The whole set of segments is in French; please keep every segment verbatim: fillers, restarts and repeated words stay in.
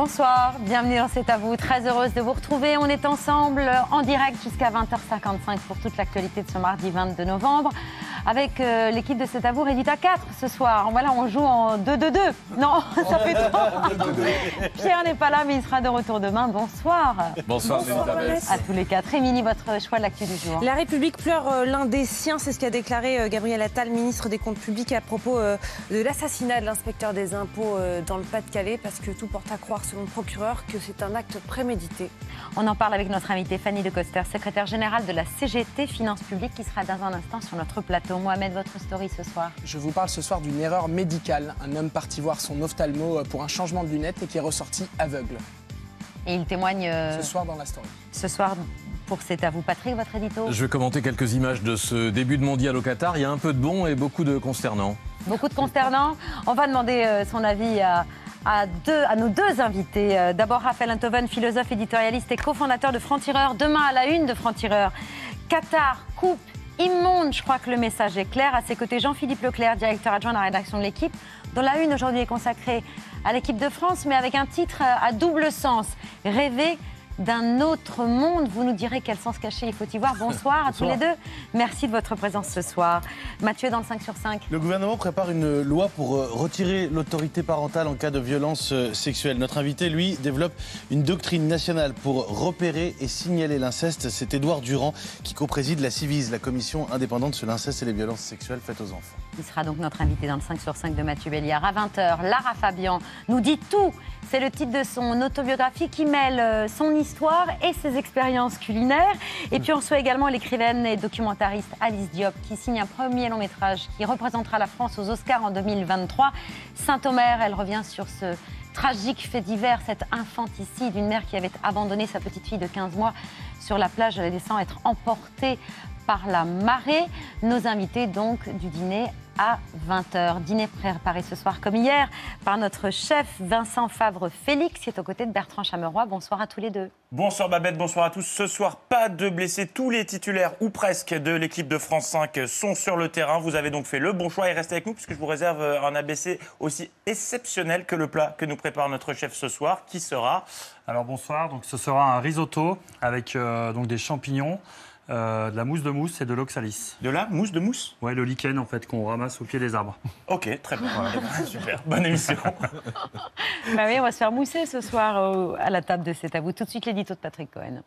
Bonsoir, bienvenue dans C'est à vous. Très heureuse de vous retrouver. On est ensemble en direct jusqu'à vingt heures cinquante-cinq pour toute l'actualité de ce mardi vingt-deux novembre. Avec euh, l'équipe de C'est à vous réduite à quatre ce soir. Voilà, on joue en deux deux deux. Non, ça fait trop. Pierre n'est pas là, mais il sera de retour demain. Bonsoir. Bonsoir, Bonsoir Elisabeth. À tous les quatre. Émilie, votre choix de l'actu du jour. La République pleure euh, l'un des siens. C'est ce qu'a déclaré euh, Gabriel Attal, ministre des Comptes Publics, à propos euh, de l'assassinat de l'inspecteur des impôts euh, dans le Pas-de-Calais, parce que tout porte à croire, selon le procureur, que c'est un acte prémédité. On en parle avec notre invitée Fanny De Coster, secrétaire générale de la C G T Finances Publiques, qui sera dans un instant sur notre plateau. Mohamed, votre story ce soir. Je vous parle ce soir d'une erreur médicale. Un homme parti voir son ophtalmo pour un changement de lunettes et qui est ressorti aveugle. Et il témoigne... Euh... Ce soir dans la story. Ce soir... Pour C'est à vous, Patrick, votre édito. Je vais commenter quelques images de ce début de mondial au Qatar. Il y a un peu de bon et beaucoup de consternant. Beaucoup de consternant. On va demander son avis à, à, deux, à nos deux invités. D'abord, Raphaël Enthoven, philosophe, éditorialiste et cofondateur de Franc-Tireur. Demain, à la une de Franc-Tireur, Qatar coupe immonde, je crois que le message est clair. À ses côtés, Jean-Philippe Leclaire, directeur adjoint de la rédaction de l'Équipe, dont la une aujourd'hui est consacrée à l'équipe de France, mais avec un titre à double sens. Rêver d'un autre monde. Vous nous direz quel sens caché il faut y voir. Bonsoir à Bonsoir. Tous les deux. Merci de votre présence ce soir. Mathieu, dans le cinq sur cinq. Le gouvernement prépare une loi pour retirer l'autorité parentale en cas de violence sexuelle. Notre invité, lui, développe une doctrine nationale pour repérer et signaler l'inceste. C'est Édouard Durand qui co-préside la Civise, la commission indépendante sur l'inceste et les violences sexuelles faites aux enfants. Il sera donc notre invité dans le cinq sur cinq de Mathieu Béliard. À vingt heures, Lara Fabian nous dit tout. C'est le titre de son autobiographie qui mêle son histoire et ses expériences culinaires. Et puis on reçoit également l'écrivaine et documentariste Alice Diop qui signe un premier long métrage qui représentera la France aux Oscars en deux mille vingt-trois. Saint-Omer, elle revient sur ce tragique fait divers, cet infanticide, une mère qui avait abandonné sa petite fille de quinze mois sur la plage, la laissant être emportée par la marée. Nos invités donc du dîner à vingt heures. Dîner préparé ce soir comme hier par notre chef Vincent Favre-Félix qui est aux côtés de Bertrand Chameroy. Bonsoir à tous les deux. Bonsoir Babette, bonsoir à tous. Ce soir, pas de blessés. Tous les titulaires ou presque de l'équipe de France cinq sont sur le terrain. Vous avez donc fait le bon choix et restez avec nous puisque je vous réserve un A B C aussi exceptionnel que le plat que nous prépare notre chef ce soir qui sera... Alors bonsoir, donc ce sera un risotto avec euh, donc des champignons, Euh, de la mousse de mousse et de l'oxalis. De la mousse de mousse? Ouais, le lichen en fait qu'on ramasse au pied des arbres. Ok, très bien. Ouais, super, bonne émission. Bah oui, on va se faire mousser ce soir au, à la table de C'est à vous. Tout de suite l'édito de Patrick Cohen.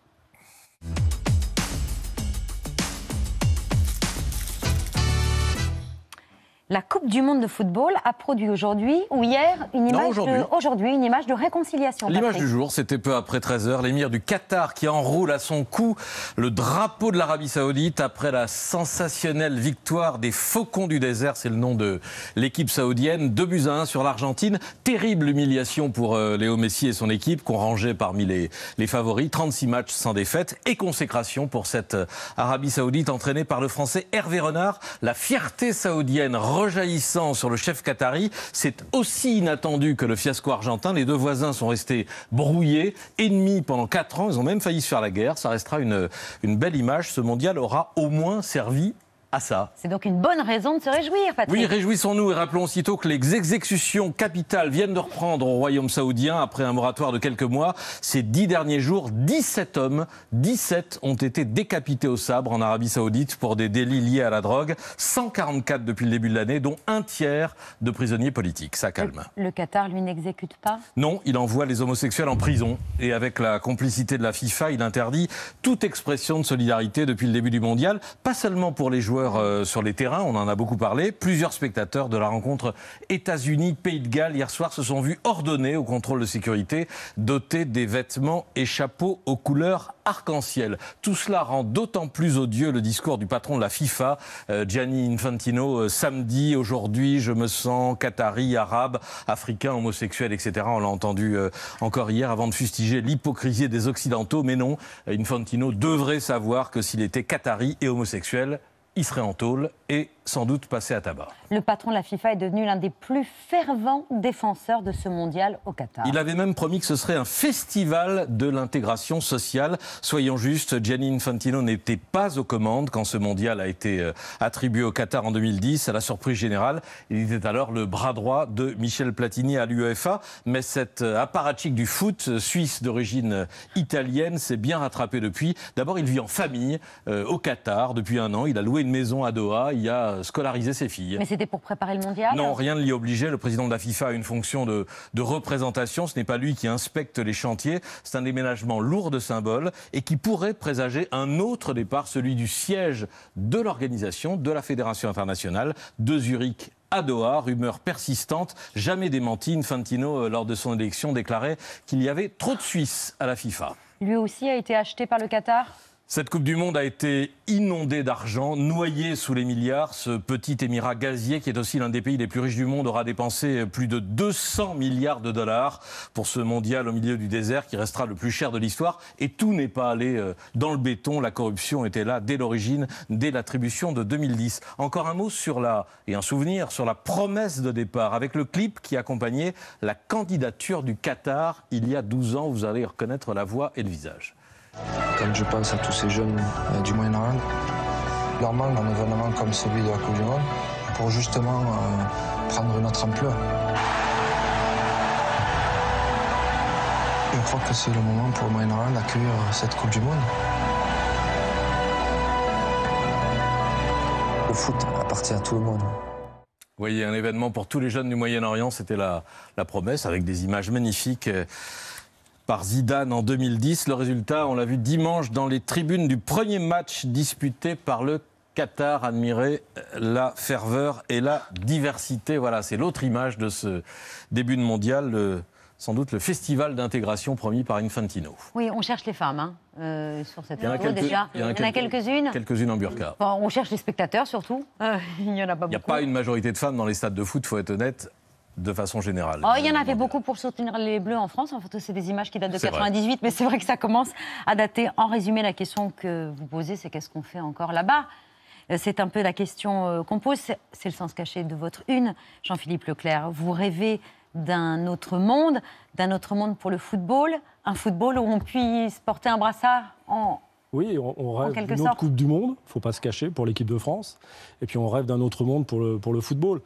La Coupe du Monde de football a produit aujourd'hui ou hier une image, non, aujourd'hui. De, aujourd'hui, une image de réconciliation. L'image du jour, c'était peu après treize heures, l'émir du Qatar qui enroule à son cou le drapeau de l'Arabie Saoudite après la sensationnelle victoire des Faucons du désert, c'est le nom de l'équipe saoudienne, deux buts à un sur l'Argentine. Terrible humiliation pour euh, Léo Messi et son équipe qu'on rangeait parmi les, les favoris. trente-six matchs sans défaite et consécration pour cette euh, Arabie Saoudite entraînée par le Français Hervé Renard. La fierté saoudienne rejaillissant sur le chef qatari, c'est aussi inattendu que le fiasco argentin. Les deux voisins sont restés brouillés, ennemis pendant quatre ans. Ils ont même failli se faire la guerre. Ça restera une, une belle image. Ce mondial aura au moins servi à ça. C'est donc une bonne raison de se réjouir, Patrick. Oui, réjouissons-nous et rappelons aussitôt que les exécutions capitales viennent de reprendre au Royaume saoudien après un moratoire de quelques mois. Ces dix derniers jours, dix-sept hommes, dix-sept ont été décapités au sabre en Arabie Saoudite pour des délits liés à la drogue. cent quarante-quatre depuis le début de l'année, dont un tiers de prisonniers politiques. Ça calme. Le, le Qatar, lui, n'exécute pas? Non, il envoie les homosexuels en prison. Et avec la complicité de la FIFA, il interdit toute expression de solidarité depuis le début du mondial. Pas seulement pour les joueurs sur les terrains, on en a beaucoup parlé. Plusieurs spectateurs de la rencontre États-Unis-Pays de Galles hier soir se sont vus ordonner au contrôle de sécurité, dotés des vêtements et chapeaux aux couleurs arc-en-ciel. Tout cela rend d'autant plus odieux le discours du patron de la FIFA, euh, Gianni Infantino, euh, samedi, aujourd'hui, je me sens qatari, arabe, africain, homosexuel, et cetera. On l'a entendu euh, encore hier avant de fustiger l'hypocrisie des Occidentaux. Mais non, Infantino devrait savoir que s'il était qatari et homosexuel, il serait en tôle et sans doute passer à tabac. Le patron de la FIFA est devenu l'un des plus fervents défenseurs de ce mondial au Qatar. Il avait même promis que ce serait un festival de l'intégration sociale. Soyons justes, Gianni Infantino n'était pas aux commandes quand ce mondial a été attribué au Qatar en deux mille dix. À la surprise générale, il était alors le bras droit de Michel Platini à l'UEFA. Mais cet apparatchik du foot suisse d'origine italienne s'est bien rattrapé depuis. D'abord, il vit en famille euh, au Qatar depuis un an. Il a loué une maison à Doha. Il a scolariser ses filles. Mais c'était pour préparer le mondial ? Non, rien ne l'y obligeait. Le président de la FIFA a une fonction de, de représentation. Ce n'est pas lui qui inspecte les chantiers. C'est un déménagement lourd de symboles et qui pourrait présager un autre départ, celui du siège de l'organisation, de la Fédération internationale, de Zurich à Doha, rumeur persistante, jamais démentie. Infantino, lors de son élection, déclarait qu'il y avait trop de Suisses à la FIFA. Lui aussi a été acheté par le Qatar ? Cette Coupe du Monde a été inondée d'argent, noyée sous les milliards. Ce petit émirat gazier, qui est aussi l'un des pays les plus riches du monde, aura dépensé plus de deux cents milliards de dollars pour ce mondial au milieu du désert qui restera le plus cher de l'histoire. Et tout n'est pas allé dans le béton. La corruption était là dès l'origine, dès l'attribution de deux mille dix. Encore un mot sur la, et un souvenir sur la promesse de départ, avec le clip qui accompagnait la candidature du Qatar il y a douze ans. Vous allez reconnaître la voix et le visage. Quand je pense à tous ces jeunes euh, du Moyen-Orient, normal d'un événement comme celui de la Coupe du Monde, pour justement euh, prendre une autre ampleur. Je crois que c'est le moment pour le Moyen-Orient d'accueillir cette Coupe du Monde. Le foot appartient à tout le monde. Vous voyez, un événement pour tous les jeunes du Moyen-Orient, c'était la, la promesse, avec des images magnifiques par Zidane en deux mille dix. Le résultat, on l'a vu dimanche dans les tribunes du premier match disputé par le Qatar. Admirez la ferveur et la diversité. Voilà, c'est l'autre image de ce début de mondial, le, sans doute le festival d'intégration promis par Infantino. Oui, on cherche les femmes, hein, euh, sur cette photo déjà. Il y en a quelques-unes. Quelques-unes en burqa. Bon, on cherche les spectateurs surtout. Euh, il n'y en a pas beaucoup. Il n'y a pas une majorité de femmes dans les stades de foot, il faut être honnête. De façon générale. Oh, il y en avait beaucoup pour soutenir les Bleus en France. En fait, c'est des images qui datent de quatre-vingt-dix-huit, mais c'est vrai que ça commence à dater. En résumé, la question que vous posez, c'est qu'est-ce qu'on fait encore là-bas ? C'est un peu la question qu'on pose. C'est le sens caché de votre une, Jean-Philippe Leclaire. Vous rêvez d'un autre monde, d'un autre monde pour le football, un football où on puisse porter un brassard en... Oui, on rêve d'une autre sorte. Coupe du Monde, il ne faut pas se cacher, pour l'équipe de France. Et puis on rêve d'un autre monde pour le, pour le football.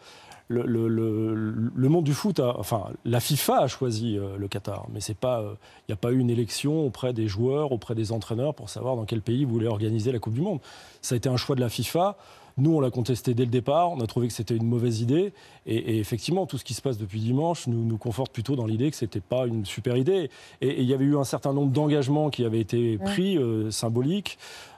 Le, le, le, le monde du foot, a, enfin, la FIFA a choisi le Qatar, mais c'est pas, il n'y a pas eu une élection auprès des joueurs, auprès des entraîneurs pour savoir dans quel pays ils voulaient organiser la Coupe du Monde. Ça a été un choix de la FIFA. Nous, on l'a contesté dès le départ, on a trouvé que c'était une mauvaise idée. Et, et effectivement, tout ce qui se passe depuis dimanche nous, nous conforte plutôt dans l'idée que ce n'était pas une super idée. Et il y avait eu un certain nombre d'engagements qui avaient été pris, euh, symboliques,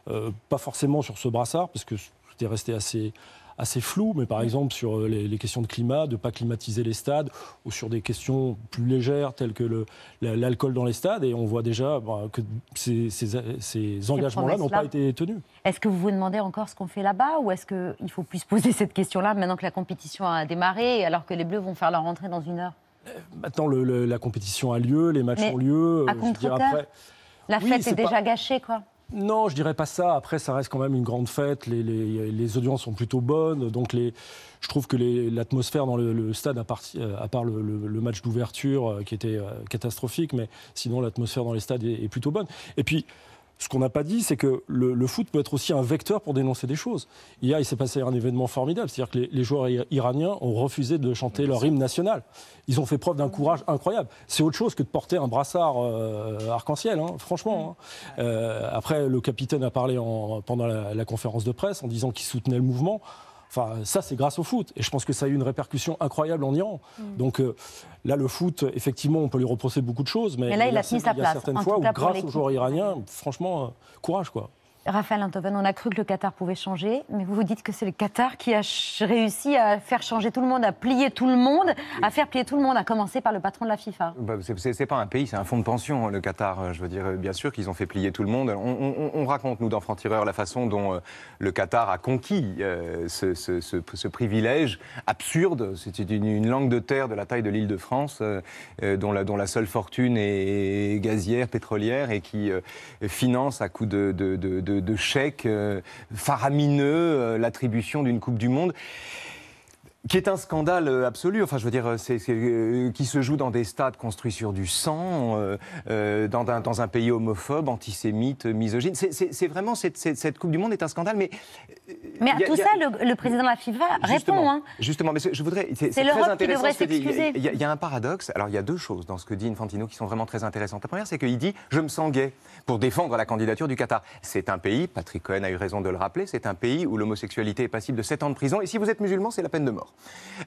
euh, pas forcément sur ce brassard, parce que c'était resté assez... assez flou, mais par exemple sur les, les questions de climat, de ne pas climatiser les stades, ou sur des questions plus légères telles que le, l'alcool dans les stades. Et on voit déjà bah, que ces, ces, ces engagements-là n'ont pas été tenus. Est-ce que vous vous demandez encore ce qu'on fait là-bas, ou est-ce qu'il faut plus poser cette question-là maintenant que la compétition a démarré, alors que les Bleus vont faire leur rentrée dans une heure ? Maintenant, le, le, la compétition a lieu, les matchs mais ont lieu. À contre-cœur, après... la fête oui, est déjà pas... gâchée, quoi. Non, je dirais pas ça. Après, ça reste quand même une grande fête. Les, les, les audiences sont plutôt bonnes. Donc, les, je trouve que l'atmosphère dans le, le stade, à part, à part le, le, le match d'ouverture qui était catastrophique, mais sinon, l'atmosphère dans les stades est, est plutôt bonne. Et puis, ce qu'on n'a pas dit, c'est que le, le foot peut être aussi un vecteur pour dénoncer des choses. Hier, il s'est passé un événement formidable. C'est-à-dire que les, les joueurs iraniens ont refusé de chanter oui, leur hymne national. Ils ont fait preuve d'un courage incroyable. C'est autre chose que de porter un brassard euh, arc-en-ciel, hein, franchement. Hein. Euh, après, le capitaine a parlé en, pendant la, la conférence de presse en disant qu'il soutenait le mouvement. Enfin, ça, c'est grâce au foot. Et je pense que ça a eu une répercussion incroyable en Iran. Mmh. Donc euh, là, le foot, effectivement, on peut lui reprocher beaucoup de choses. Mais, mais là, il a tenu sa place. Il y a certaines fois où, grâce aux joueurs iraniens, franchement, euh, courage, quoi. Raphaël Enthoven, on a cru que le Qatar pouvait changer, mais vous vous dites que c'est le Qatar qui a réussi à faire changer tout le monde, à plier tout le monde, à faire plier tout le monde, à commencer par le patron de la FIFA. Bah, c'est pas un pays, c'est un fonds de pension, le Qatar. Je veux dire, bien sûr qu'ils ont fait plier tout le monde. On, on, on raconte, nous, dans Franc-Tireur, la façon dont le Qatar a conquis euh, ce, ce, ce, ce privilège absurde. C'est une, une langue de terre de la taille de l'île de France, euh, dont, la, dont la seule fortune est gazière, pétrolière, et qui euh, finance à coups de, de, de, de de, de chèques faramineux, l'attribution d'une Coupe du Monde, qui est un scandale absolu. Enfin, je veux dire, c'est, c'est, euh, qui se joue dans des stades construits sur du sang, euh, euh, dans, un, dans un pays homophobe, antisémite, misogyne. C'est, c'est, c'est vraiment cette, cette, cette Coupe du Monde est un scandale, mais. Mais à tout a, ça, a... Le, le président de la FIFA justement, répond. Hein. Justement, mais je voudrais. C'est, c'est très intéressant. Qui ce que s'excuser. Dit. Il y, a, il y a un paradoxe. Alors, il y a deux choses dans ce que dit Infantino qui sont vraiment très intéressantes. La première, c'est qu'il dit je me sens gay pour défendre la candidature du Qatar. C'est un pays, Patrick Cohen a eu raison de le rappeler, c'est un pays où l'homosexualité est passible de sept ans de prison. Et si vous êtes musulman, c'est la peine de mort.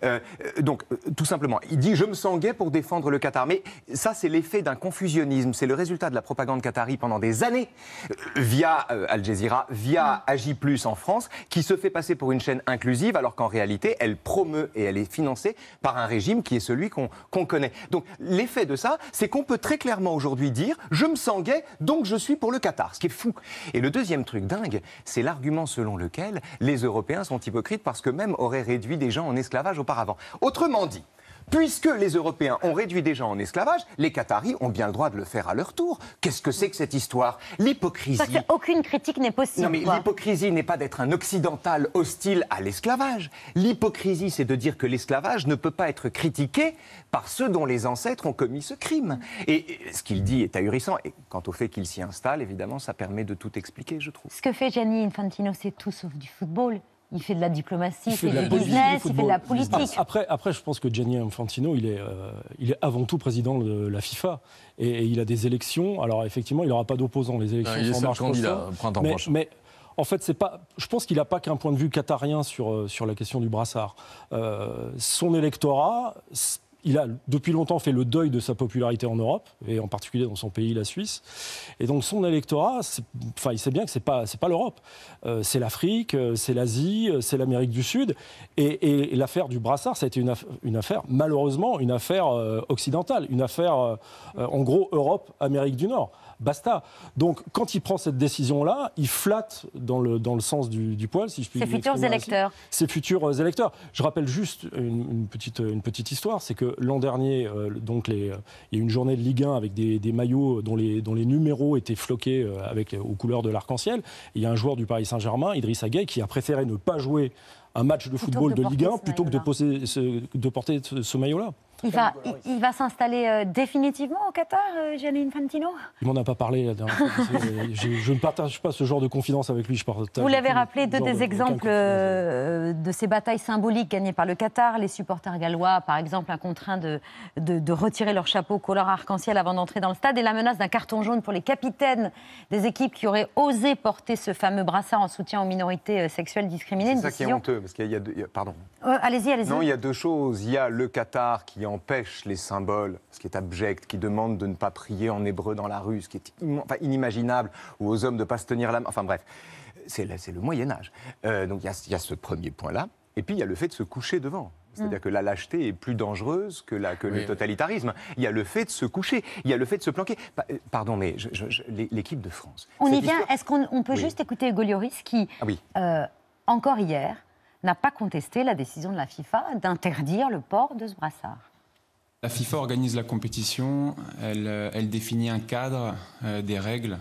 Euh, donc, euh, tout simplement, il dit « je me sens gay pour défendre le Qatar ». Mais ça, c'est l'effet d'un confusionnisme. C'est le résultat de la propagande qatari pendant des années, euh, via euh, Al Jazeera, via Agi Plus en France, qui se fait passer pour une chaîne inclusive, alors qu'en réalité, elle promeut et elle est financée par un régime qui est celui qu'on, qu'on connaît. Donc, l'effet de ça, c'est qu'on peut très clairement aujourd'hui dire « je me sens gay, donc je suis pour le Qatar », ce qui est fou. Et le deuxième truc dingue, c'est l'argument selon lequel les Européens sont hypocrites parce qu'eux-mêmes auraient réduit des gens en esclavage auparavant. Autrement dit, puisque les Européens ont réduit des gens en esclavage, les Qataris ont bien le droit de le faire à leur tour. Qu'est-ce que c'est que cette histoire ? L'hypocrisie... Parce qu'aucune critique n'est possible. Non mais quoi. L'hypocrisie n'est pas d'être un occidental hostile à l'esclavage. L'hypocrisie, c'est de dire que l'esclavage ne peut pas être critiqué par ceux dont les ancêtres ont commis ce crime. Et ce qu'il dit est ahurissant. Et quant au fait qu'il s'y installe, évidemment, ça permet de tout expliquer, je trouve. Ce que fait Gianni Infantino, c'est tout sauf du football. Il fait de la diplomatie, il fait du business, il fait de la politique. Après, après, je pense que Gianni Infantino, il est, euh, il est avant tout président de la FIFA. Et, et il a des élections. Alors, effectivement, il n'aura pas d'opposants. Les élections ah, sont en marche candidat, printemps mais, prochain. Mais en fait, c'est pas, je pense qu'il n'a pas qu'un point de vue qatarien sur, sur la question du brassard. Euh, son électorat... Il a depuis longtemps fait le deuil de sa popularité en Europe, et en particulier dans son pays, la Suisse. Et donc son électorat, c'est, enfin, il sait bien que ce n'est pas, c'est pas l'Europe. Euh, c'est l'Afrique, c'est l'Asie, c'est l'Amérique du Sud. Et, et, et l'affaire du brassard, ça a été une affaire, une affaire malheureusement, une affaire euh, occidentale, une affaire, euh, en gros, Europe, Amérique du Nord. Basta. Donc quand il prend cette décision-là, il flatte dans le, dans le sens du, du poil, si je puis dire. Ses futurs électeurs. Ses futurs électeurs. Je rappelle juste une, une, petite, une petite histoire, c'est que l'an dernier, euh, donc les, euh, il y a eu une journée de Ligue un avec des, des maillots dont les, dont les numéros étaient floqués euh, avec, aux couleurs de l'arc-en-ciel. Et il y a un joueur du Paris Saint-Germain, Idrissa Gueye, qui a préféré ne pas jouer un match de football de Ligue un plutôt que de, poser ce, de porter ce, ce maillot-là. Il va, il, il va s'installer euh, définitivement au Qatar, euh, Gianni Infantino ? Il m'en a pas parlé la dernière fois. je, je ne partage pas ce genre de confidence avec lui. Je Vous l'avez rappelé, deux des de, exemples euh, de ces batailles symboliques gagnées par le Qatar. Les supporters gallois, par exemple, contraints de, de, de retirer leur chapeau couleur arc-en-ciel avant d'entrer dans le stade. Et la menace d'un carton jaune pour les capitaines des équipes qui auraient osé porter ce fameux brassard en soutien aux minorités sexuelles discriminées. C'est ça qui est honteux. Parce qu'il y a deux, pardon. Euh, allez-y, allez-y. Non, il y a deux choses. Il y a le Qatar qui empêche les symboles, ce qui est abject, qui demande de ne pas prier en hébreu dans la rue, ce qui est inimaginable, ou aux hommes de ne pas se tenir la main. Enfin bref, c'est le, c'est le Moyen-Âge. Euh, donc il y, y a ce premier point-là. Et puis il y a le fait de se coucher devant. C'est-à-dire que la lâcheté est plus dangereuse que, la, que oui, le totalitarisme. Il y a le fait de se coucher, il y a le fait de se planquer. Pardon, mais je, je, je, l'équipe de France... On y vient, histoire... est-ce qu'on on peut oui. juste écouter Hugo Lloris qui, ah oui. euh, encore hier, n'a pas contesté la décision de la FIFA d'interdire le port de ce brassard. La FIFA organise la compétition, elle, elle définit un cadre, euh, des règles.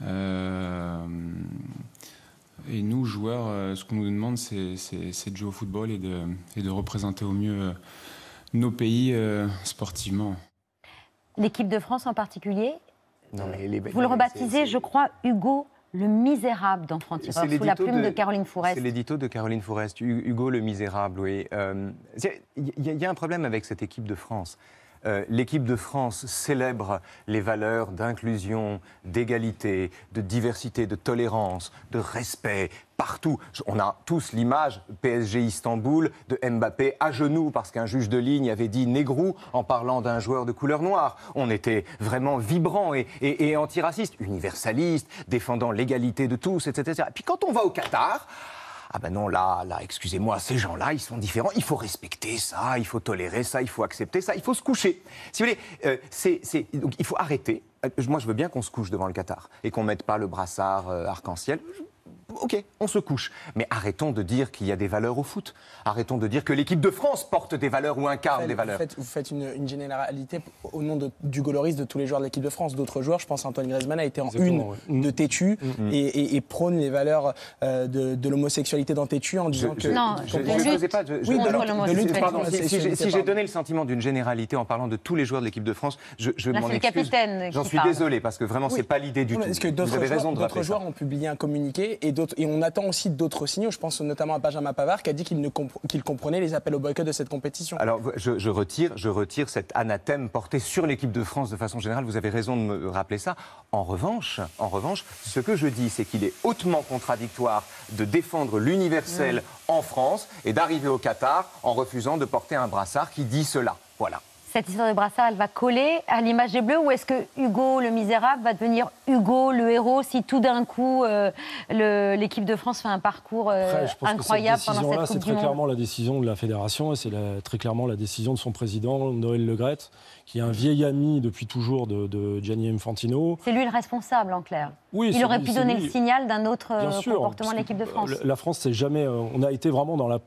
Euh, et nous, joueurs, euh, ce qu'on nous demande, c'est, c'est, c'est de jouer au football et de, et de représenter au mieux nos pays euh, sportivement. L'équipe de France en particulier, non, mais les, vous les, le rebaptisez, c'est, c'est... je crois, Hugo le Misérable dans Franc-Tireur, sous la plume de, de Caroline Fourest. C'est l'édito de Caroline Fourest, Hugo le Misérable, oui. Euh, il y, y a un problème avec cette équipe de France. Euh, l'équipe de France célèbre les valeurs d'inclusion, d'égalité, de diversité, de tolérance, de respect... Partout, on a tous l'image P S G Istanbul de Mbappé à genoux parce qu'un juge de ligne avait dit négrou en parlant d'un joueur de couleur noire. On était vraiment vibrant et, et, et antiraciste, universaliste, défendant l'égalité de tous, et cetera. Et puis quand on va au Qatar... Ah ben non, là, là, excusez-moi, ces gens-là, ils sont différents. Il faut respecter ça, il faut tolérer ça, il faut accepter ça, il faut se coucher. Si vous voulez, euh, c'est, c'est, donc, il faut arrêter. Moi, je veux bien qu'on se couche devant le Qatar et qu'on ne mette pas le brassard euh, arc-en-ciel. ok, on se couche. Mais arrêtons de dire qu'il y a des valeurs au foot. Arrêtons de dire que l'équipe de France porte des valeurs ou incarne des valeurs. Vous faites, vous faites une, une généralité au nom de, d'Hugo Lloris, de tous les joueurs de l'équipe de France. D'autres joueurs, je pense à Antoine Griezmann, a été en une ouais. de têtu mm-hmm. et, et, et prône les valeurs euh, de, de l'homosexualité dans têtu en disant je, que... Non, je ne faisais pas... Je, oui, je, de, de lutte, pardon, si, si, si, si j'ai donné le sentiment d'une généralité en parlant de tous les joueurs de l'équipe de France, je, je m'en excuse. J'en suis désolé parce que vraiment, oui. c'est pas l'idée du tout. Parce que d'autres vous avez raison de rappeler ça. Joueurs ont publié un communiqué et, d'autres, et on attend aussi d'autres signaux. Je pense notamment à Benjamin Pavard qui a dit qu'il, ne compre, qu'il comprenait les appels au boycott de cette compétition. Alors je, je, retire, je retire cet anathème porté sur l'équipe de France de façon générale. Vous avez raison de me rappeler ça. En revanche, en revanche ce que je dis, c'est qu'il est hautement contradictoire de défendre l'universel mmh. en France et d'arriver au Qatar en refusant de porter un brassard qui dit cela. Voilà. Cette histoire de brassard, elle va coller à l'image des Bleus ou est-ce que Hugo le misérable va devenir Hugo le héros si tout d'un coup euh, le, l'équipe de France fait un parcours euh, Après, je pense incroyable que cette pendant cette là, Coupe du Monde. C'est très clairement la décision de la fédération et c'est la, très clairement la décision de son président Noël Le Graët, qui est un vieil ami depuis toujours de, de Gianni Infantino. C'est lui le responsable en clair. Oui, il aurait pu donner lui. le signal d'un autre sûr, comportement de l'équipe de France. La France, c'est jamais. On a été vraiment dans la,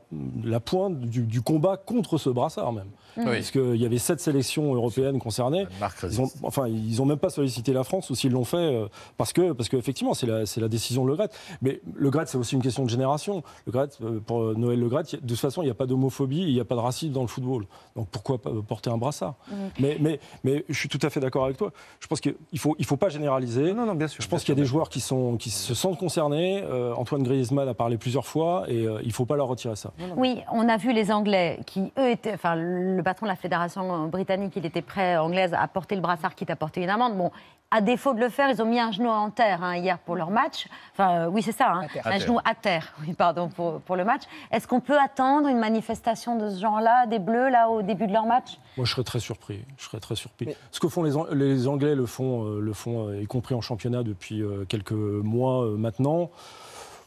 la pointe du, du combat contre ce brassard même, mmh. oui. parce qu'il y avait sept sélections européennes concernées. Ils ont, enfin, ils n'ont même pas sollicité la France, ou s'ils l'ont fait, parce que, parce que effectivement, c'est la, c'est la décision de Le Graët. Mais Le Graët, c'est aussi une question de génération. Le Graët, pour Noël Le Graët, de toute façon, il n'y a pas d'homophobie, il n'y a pas de racisme dans le football. Donc pourquoi porter un brassard mmh. mais, mais, mais je suis tout à fait d'accord avec toi. Je pense qu'il ne faut, il faut pas généraliser. Non, non, bien sûr. Je pense qu'il y a des joueurs qui, sont, qui se sentent concernés. Euh, Antoine Griezmann a parlé plusieurs fois et euh, il ne faut pas leur retirer ça. Oui, on a vu les Anglais qui, eux, étaient... Enfin, le patron de la fédération britannique, il était prêt, anglaise, à porter le brassard, quitte à porter une amende. Bon, à défaut de le faire, ils ont mis un genou en terre hein, hier pour leur match. Enfin, euh, oui, c'est ça, hein, un genou à terre, oui, pardon, pour, pour le match. Est-ce qu'on peut attendre une manifestation de ce genre-là, des Bleus, là, au début de leur match ? Moi, je serais très surpris. Je serais très surpris. Mais... Ce que font les, les Anglais, le font, euh, le font euh, y compris en championnat depuis quelques mois maintenant.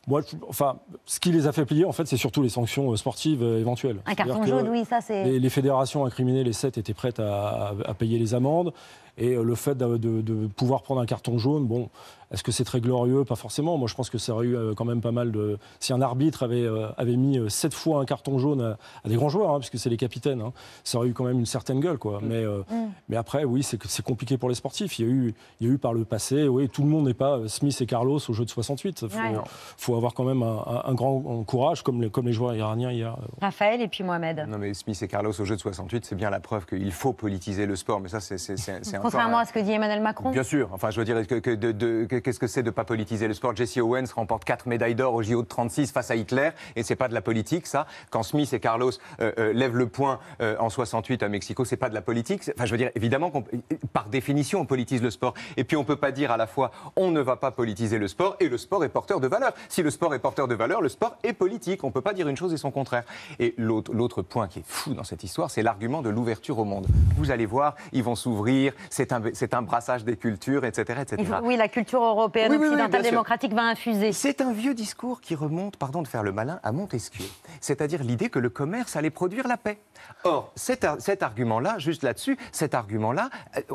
Moi, je, enfin, ce qui les a fait plier, en fait, c'est surtout les sanctions sportives éventuelles. Un carton jaune, oui, ça c'est. Les, les fédérations incriminées, les sept, étaient prêtes à, à payer les amendes. Et le fait de, de, de pouvoir prendre un carton jaune, bon, est-ce que c'est très glorieux ? Pas forcément. Moi, je pense que ça aurait eu quand même pas mal de... Si un arbitre avait, avait mis sept fois un carton jaune à, à des grands joueurs, hein, puisque c'est les capitaines, hein, ça aurait eu quand même une certaine gueule, quoi. Mmh. Mais, euh, mmh. mais après, oui, c'est, c'est compliqué pour les sportifs. Il y a eu, il y a eu par le passé, oui, tout le monde n'est pas Smith et Carlos au jeu de soixante-huit. Il faut, ouais. faut avoir quand même un, un grand courage, comme les, comme les joueurs iraniens hier. Raphaël et puis Mohamed. Non, mais Smith et Carlos au jeu de soixante-huit, c'est bien la preuve qu'il faut politiser le sport. Mais ça, c'est... c'est, c'est, c'est Contrairement à ce que dit Emmanuel Macron. Bien sûr. Enfin, je veux dire, que, que, de, de, que, qu'est-ce que c'est de ne pas politiser le sport ? Jesse Owens remporte quatre médailles d'or au J O de trente-six face à Hitler, et c'est pas de la politique, ça. Quand Smith et Carlos euh, euh, lèvent le poing euh, en soixante-huit à Mexico, c'est pas de la politique. Enfin, je veux dire, évidemment, qu'on, par définition, on politise le sport. Et puis, on peut pas dire à la fois, on ne va pas politiser le sport, et le sport est porteur de valeurs. Si le sport est porteur de valeurs, le sport est politique. On peut pas dire une chose et son contraire. Et l'autre, l'autre point qui est fou dans cette histoire, c'est l'argument de l'ouverture au monde. Vous allez voir, ils vont s'ouvrir. C'est un, c'est un brassage des cultures, et cetera et cetera. Oui, la culture européenne, oui, occidentale, oui, oui, démocratique va infuser. C'est un vieux discours qui remonte, pardon de faire le malin, à Montesquieu. C'est-à-dire l'idée que le commerce allait produire la paix. Or, cet, cet argument-là, juste là-dessus, cet argument-là,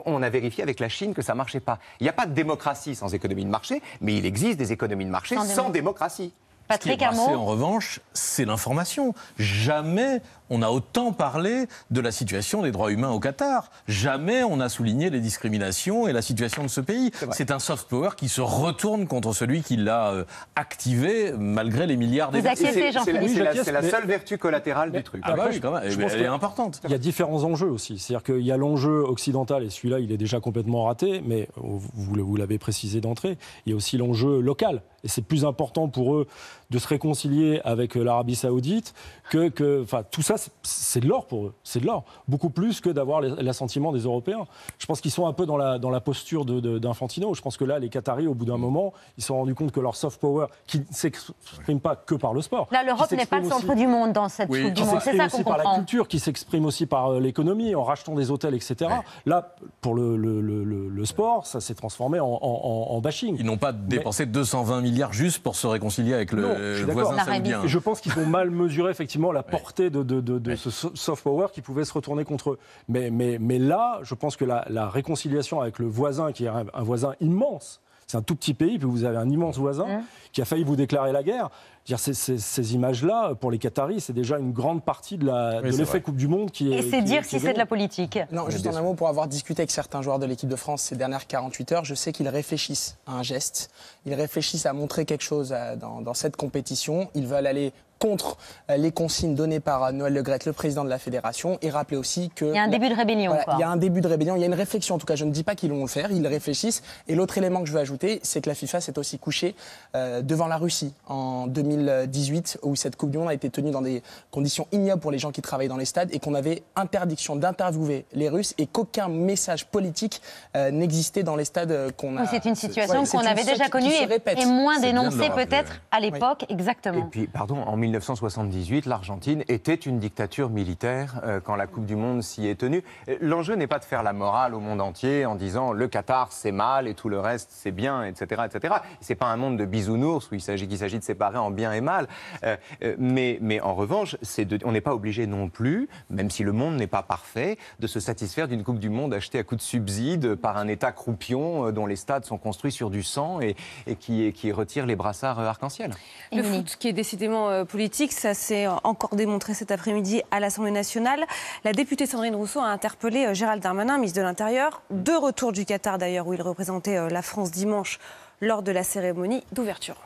on a vérifié avec la Chine que ça ne marchait pas. Il n'y a pas de démocratie sans économie de marché, mais il existe des économies de marché sans, sans démocratie. Patrick Hamon. Ce qui est brassé, en revanche, c'est l'information. Jamais on a autant parlé de la situation des droits humains au Qatar. Jamais on a souligné les discriminations et la situation de ce pays. C'est, c'est un soft power qui se retourne contre celui qui l'a euh, activé malgré les milliards des... Vous inquiétez, Jean-Philippe. C'est, c'est, c'est la seule vertu collatérale mais, du truc. Ah bah oui, quand même. Elle, elle est importante. Il y a différents enjeux aussi. C'est-à-dire qu'il y a l'enjeu occidental, et celui-là, il est déjà complètement raté, mais vous l'avez précisé d'entrée, il y a aussi l'enjeu local. Et c'est plus important pour eux de se réconcilier avec l'Arabie Saoudite que, que enfin, tout ça, c'est, c'est de l'or pour eux. C'est de l'or. Beaucoup plus que d'avoir l'assentiment des Européens. Je pense qu'ils sont un peu dans la, dans la posture de, de, d'Infantino. Je pense que là, les Qataris, au bout d'un moment, ils se sont rendus compte que leur soft power, qui ne s'exprime pas que par le sport... Là, l'Europe n'est pas le centre aussi... du monde dans cette oui, coupe du monde. C'est ça qu'on comprend. Qui s'exprime aussi par la culture, qui s'exprime aussi par l'économie, en rachetant des hôtels, et cetera. Ouais. Là, pour le, le, le, le, le sport, ça s'est transformé en, en, en, en bashing. Ils n'ont pas dépensé Mais... deux cent vingt milliards juste pour se réconcilier avec le... Non. Je suis d'accord. Voisin, je pense qu'ils ont mal mesuré effectivement la portée ouais. de, de, de, de ouais. ce soft power qui pouvait se retourner contre eux. Mais, mais, mais là, je pense que la, la réconciliation avec le voisin, qui est un voisin immense, C'est un tout petit pays, puis vous avez un immense voisin mmh. qui a failli vous déclarer la guerre. Dire, ces, ces, ces images-là, pour les Qataris, c'est déjà une grande partie de la, oui, de l'effet Coupe du Monde qui est... Et c'est dire est, si c'est de la politique. Non, mais juste en un mot, pour avoir discuté avec certains joueurs de l'équipe de France ces dernières quarante-huit heures, je sais qu'ils réfléchissent à un geste. Ils réfléchissent à montrer quelque chose à, dans, dans cette compétition. Ils veulent aller contre les consignes données par Noël Le Graët, le président de la fédération, et rappeler aussi que... Il y a un début de rébellion. Voilà, il y a un début de rébellion, il y a une réflexion en tout cas. Je ne dis pas qu'ils vont le faire, ils réfléchissent. Et l'autre élément que je veux ajouter, c'est que la FIFA s'est aussi couchée euh, devant la Russie en deux mille dix-huit, où cette Coupe du Monde a été tenue dans des conditions ignobles pour les gens qui travaillent dans les stades, et qu'on avait interdiction d'interviewer les Russes, et qu'aucun message politique euh, n'existait dans les stades qu'on a... Oui, c'est une situation ouais, qu'on avait déjà connue et, et moins dénoncée peut-être à l'époque, oui. Exactement. Et puis, pardon, en mille neuf cent soixante-dix-huit, l'Argentine était une dictature militaire euh, quand la Coupe du Monde s'y est tenue. L'enjeu n'est pas de faire la morale au monde entier en disant le Qatar c'est mal et tout le reste c'est bien, et cetera, et cetera. C'est pas un monde de bisounours où il s'agit qu'il s'agit de séparer en bien et mal. Euh, mais, mais en revanche, c'est de, on n'est pas obligé non plus, même si le monde n'est pas parfait, de se satisfaire d'une Coupe du Monde achetée à coups de subsides par un État croupion euh, dont les stades sont construits sur du sang et, et, qui, et qui retire les brassards arc-en-ciel. Le foot qui est décidément euh, politique, ça s'est encore démontré cet après-midi à l'Assemblée nationale. La députée Sandrine Rousseau a interpellé Gérald Darmanin, ministre de l'Intérieur, de retour du Qatar d'ailleurs, où il représentait la France dimanche lors de la cérémonie d'ouverture.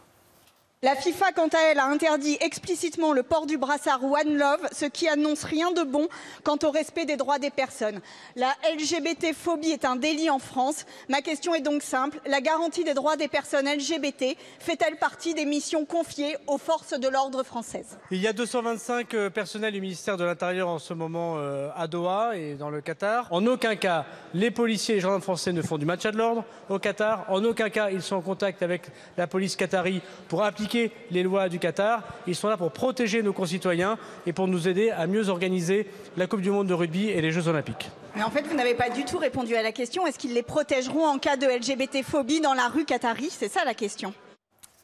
La FIFA, quant à elle, a interdit explicitement le port du brassard One Love, ce qui annonce rien de bon quant au respect des droits des personnes. La L G B T-phobie est un délit en France. Ma question est donc simple. La garantie des droits des personnes L G B T fait-elle partie des missions confiées aux forces de l'ordre françaises? Il y a deux cent vingt-cinq personnels du ministère de l'Intérieur en ce moment à Doha et dans le Qatar. En aucun cas, les policiers et les gendarmes français ne font du match à de l'ordre au Qatar. En aucun cas, ils sont en contact avec la police qatarie pour appliquer les lois du Qatar. Ils sont là pour protéger nos concitoyens et pour nous aider à mieux organiser la Coupe du Monde de rugby et les Jeux Olympiques. Mais en fait, vous n'avez pas du tout répondu à la question. Est-ce qu'ils les protégeront en cas de L G B T-phobie dans la rue qatarie? C'est ça la question.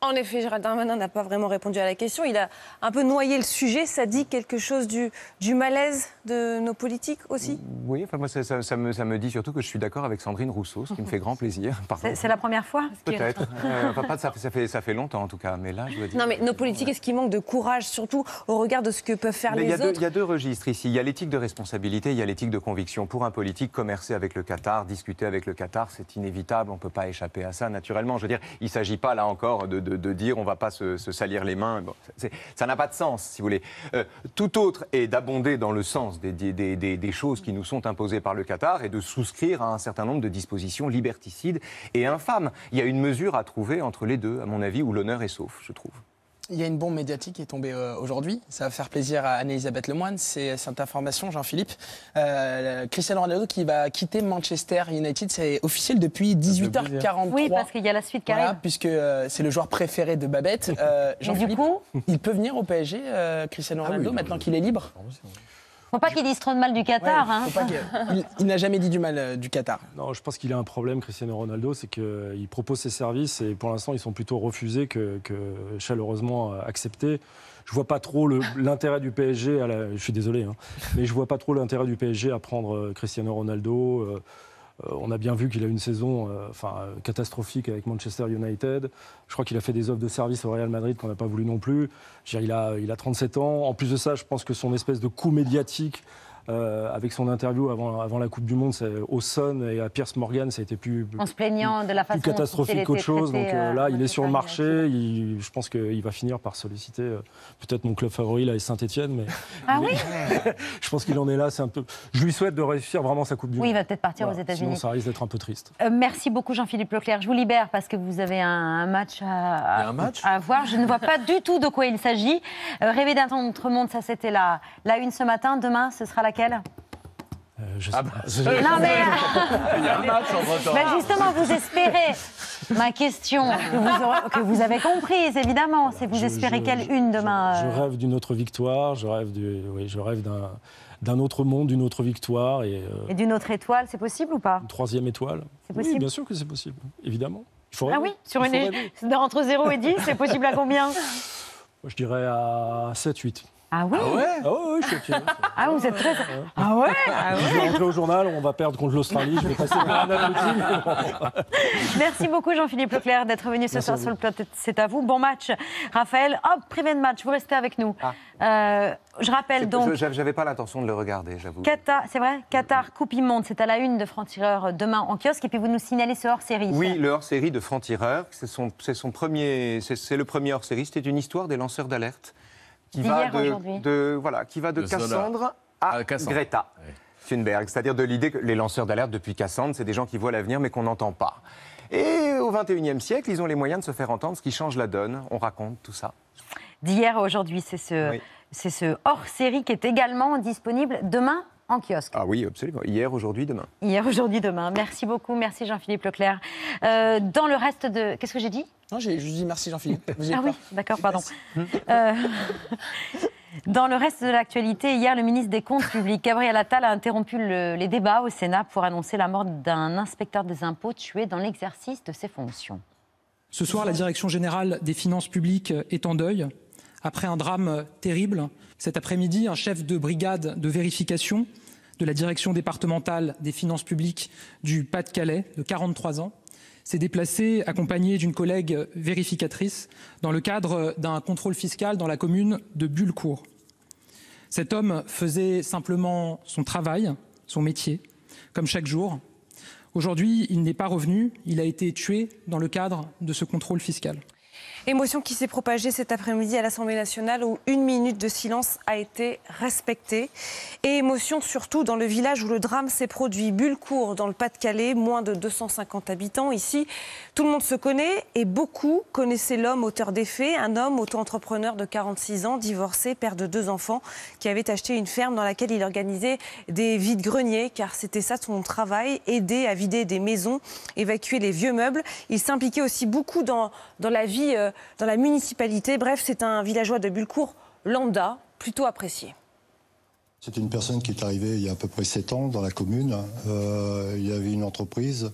En effet, Gérald Darmanin n'a pas vraiment répondu à la question. Il a un peu noyé le sujet. Ça dit quelque chose du, du malaise de nos politiques aussi? Oui, enfin, moi, ça, ça, ça, me, ça me dit surtout que je suis d'accord avec Sandrine Rousseau, ce qui me fait grand plaisir. C'est la première fois? Peut-être. euh, pas, pas, ça, ça, fait, ça fait longtemps, en tout cas. Mais là, je dois dire... Non, mais nos politiques, est-ce qu'ils manquent de courage, surtout au regard de ce que peuvent faire mais les autres? Il y a deux registres ici. Il y a l'éthique de responsabilité, il y a l'éthique de conviction. Pour un politique, commercer avec le Qatar, discuter avec le Qatar, c'est inévitable. On ne peut pas échapper à ça, naturellement. Je veux dire, il ne s'agit pas, là encore, de... de De, de dire on ne va pas se, se salir les mains. Bon, ça n'a pas de sens, si vous voulez. Euh, tout autre est d'abonder dans le sens des, des, des, des choses qui nous sont imposées par le Qatar et de souscrire à un certain nombre de dispositions liberticides et infâmes. Il y a une mesure à trouver entre les deux, à mon avis, où l'honneur est sauf, je trouve. Il y a une bombe médiatique qui est tombée aujourd'hui. Ça va faire plaisir à Anne-Elisabeth Lemoine. C'est cette information, Jean-Philippe. Euh, Cristiano Ronaldo qui va quitter Manchester United. C'est officiel depuis dix-huit heures quarante-trois. Oui, parce qu'il y a la suite qui arrive. Voilà, puisque c'est le joueur préféré de Babette. Euh, Jean-Philippe, coup... il peut venir au P S G, euh, Cristiano Ronaldo, ah oui, maintenant qu'il est libre. Faut pas qu'il dise trop de mal du Qatar. Ouais, hein. Faut pas qu'il... Il n'a jamais dit du mal euh, du Qatar. Non, je pense qu'il a un problème, Cristiano Ronaldo, c'est qu'il propose ses services et pour l'instant, ils sont plutôt refusés que, que chaleureusement acceptés. Je vois pas trop l'intérêt du P S G à la... Je suis désolé, hein, mais je vois pas trop l'intérêt du P S G à prendre Cristiano Ronaldo. Euh, on a bien vu qu'il a une saison euh, enfin, catastrophique avec Manchester United. Je crois qu'il a fait des offres de service au Real Madrid qu'on n'a pas voulu non plus. Il a, il a trente-sept ans. En plus de ça, je pense que son espèce de coup médiatique euh, avec son interview avant, avant la Coupe du Monde au Sun et à Piers Morgan, ça a été plus, en se plaignant de la façon plus catastrophique qu'autre chose. Donc euh, là, il est sur le marché. Il, je pense qu'il va finir par solliciter euh, peut-être mon club favori, là, et Saint-Étienne. Mais, ah mais, oui je pense qu'il en est là. C'est un peu... Je lui souhaite de réussir vraiment sa Coupe du Monde. Oui, il va peut-être partir voilà, aux États-Unis. Sinon, ça risque d'être un peu triste. Euh, merci beaucoup, Jean-Philippe Leclerc. Je vous libère parce que vous avez un match à, à, un match à voir. Je ne vois pas du tout de quoi il s'agit. Euh, rêver d'un autre monde, ça c'était la, la une ce matin. Demain, ce sera la laquelle euh, je sais ah, pas. Je... Non mais il y a un match en ben justement, vous espérez ma question que vous, aurez, que vous avez comprise évidemment. C'est vous je, espérez je, quelle je, une demain je, je rêve d'une autre victoire. Je rêve du, oui, je rêve d'un d'un autre monde, d'une autre victoire et, euh, et d'une autre étoile. C'est possible ou pas? Une troisième étoile. C'est possible. Oui, bien sûr que c'est possible. Évidemment. Il faut ah oui, sur une, une entre zéro et dix, c'est possible à combien? Je dirais à sept, huit. Ah oui. Ah ouais, ah ouais, ouais, je suis optimiste. Ah, vous êtes très... Ah ouais, ah ouais. Je vais rentrer au journal, on va perdre contre l'Australie, je vais passer par un autre. Merci beaucoup Jean-Philippe Leclaire d'être venu ce Merci soir sur le plateau. C'est à vous. Bon match, Raphaël. Hop, privé de match, vous restez avec nous. Ah. Euh, je rappelle donc... Je n'avais pas l'intention de le regarder, j'avoue. Qatar, c'est vrai, Qatar, Coupe Immonde, c'est à la une de Franc-Tireur demain en kiosque. Et puis vous nous signalez ce hors-série. Oui, le hors-série de Franc-Tireur, c'est son, c'est son premier, c'est, c'est le premier hors-série. C'était une histoire des lanceurs d'alerte. Qui va de, de, voilà, qui va de, de Cassandre à, à Cassandre. Greta oui. Thunberg, c'est-à-dire de l'idée que les lanceurs d'alerte depuis Cassandre, c'est des gens qui voient l'avenir mais qu'on n'entend pas. Et au vingt et unième siècle, ils ont les moyens de se faire entendre, ce qui change la donne. On raconte tout ça. D'hier à aujourd'hui, c'est ce, oui. c'est ce hors-série qui est également disponible demain en kiosque. Ah oui, absolument. Hier, aujourd'hui, demain. Hier, aujourd'hui, demain. Merci beaucoup. Merci Jean-Philippe Leclaire. Euh, dans le reste de... Qu'est-ce que j'ai dit ? Non, j'ai juste dit merci Jean-Philippe. Vous ah oui, d'accord, pardon. euh, dans le reste de l'actualité, hier, le ministre des Comptes publics, Gabriel Attal, a interrompu le, les débats au Sénat pour annoncer la mort d'un inspecteur des impôts tué dans l'exercice de ses fonctions. Ce soir, la Direction générale des finances publiques est en deuil. Après un drame terrible, cet après-midi, un chef de brigade de vérification de la direction départementale des finances publiques du Pas-de-Calais, de quarante-trois ans, s'est déplacé accompagné d'une collègue vérificatrice dans le cadre d'un contrôle fiscal dans la commune de Bullecourt. Cet homme faisait simplement son travail, son métier, comme chaque jour. Aujourd'hui, il n'est pas revenu, il a été tué dans le cadre de ce contrôle fiscal. Émotion qui s'est propagée cet après-midi à l'Assemblée nationale où une minute de silence a été respectée. Et émotion surtout dans le village où le drame s'est produit, Bullecourt, dans le Pas-de-Calais, moins de deux cent cinquante habitants. Ici, tout le monde se connaît et beaucoup connaissaient l'homme auteur des faits, un homme auto-entrepreneur de quarante-six ans, divorcé, père de deux enfants, qui avait acheté une ferme dans laquelle il organisait des vides-greniers, car c'était ça son travail, aider à vider des maisons, évacuer les vieux meubles. Il s'impliquait aussi beaucoup dans, dans la vie... Euh, dans la municipalité. Bref, c'est un villageois de Bullecourt lambda, plutôt apprécié. C'est une personne qui est arrivée il y a à peu près sept ans dans la commune. Euh, il y avait une entreprise.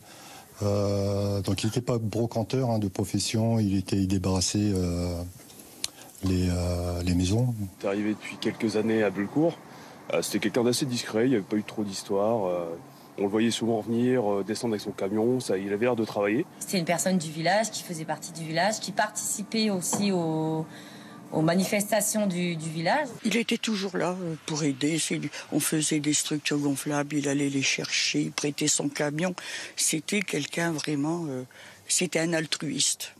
Euh, donc il n'était pas brocanteur hein, de profession. Il était il débarrassait euh, les, euh, les maisons. Il est arrivé depuis quelques années à Bullecourt. Euh, C'était quelqu'un d'assez discret. Il n'y avait pas eu trop d'histoire. Euh... On le voyait souvent venir, euh, descendre avec son camion, ça, il avait l'air de travailler. C'était une personne du village, qui faisait partie du village, qui participait aussi aux, aux manifestations du, du village. Il était toujours là pour aider. On faisait des structures gonflables, il allait les chercher, il prêtait son camion. C'était quelqu'un vraiment... Euh, c'était un altruiste.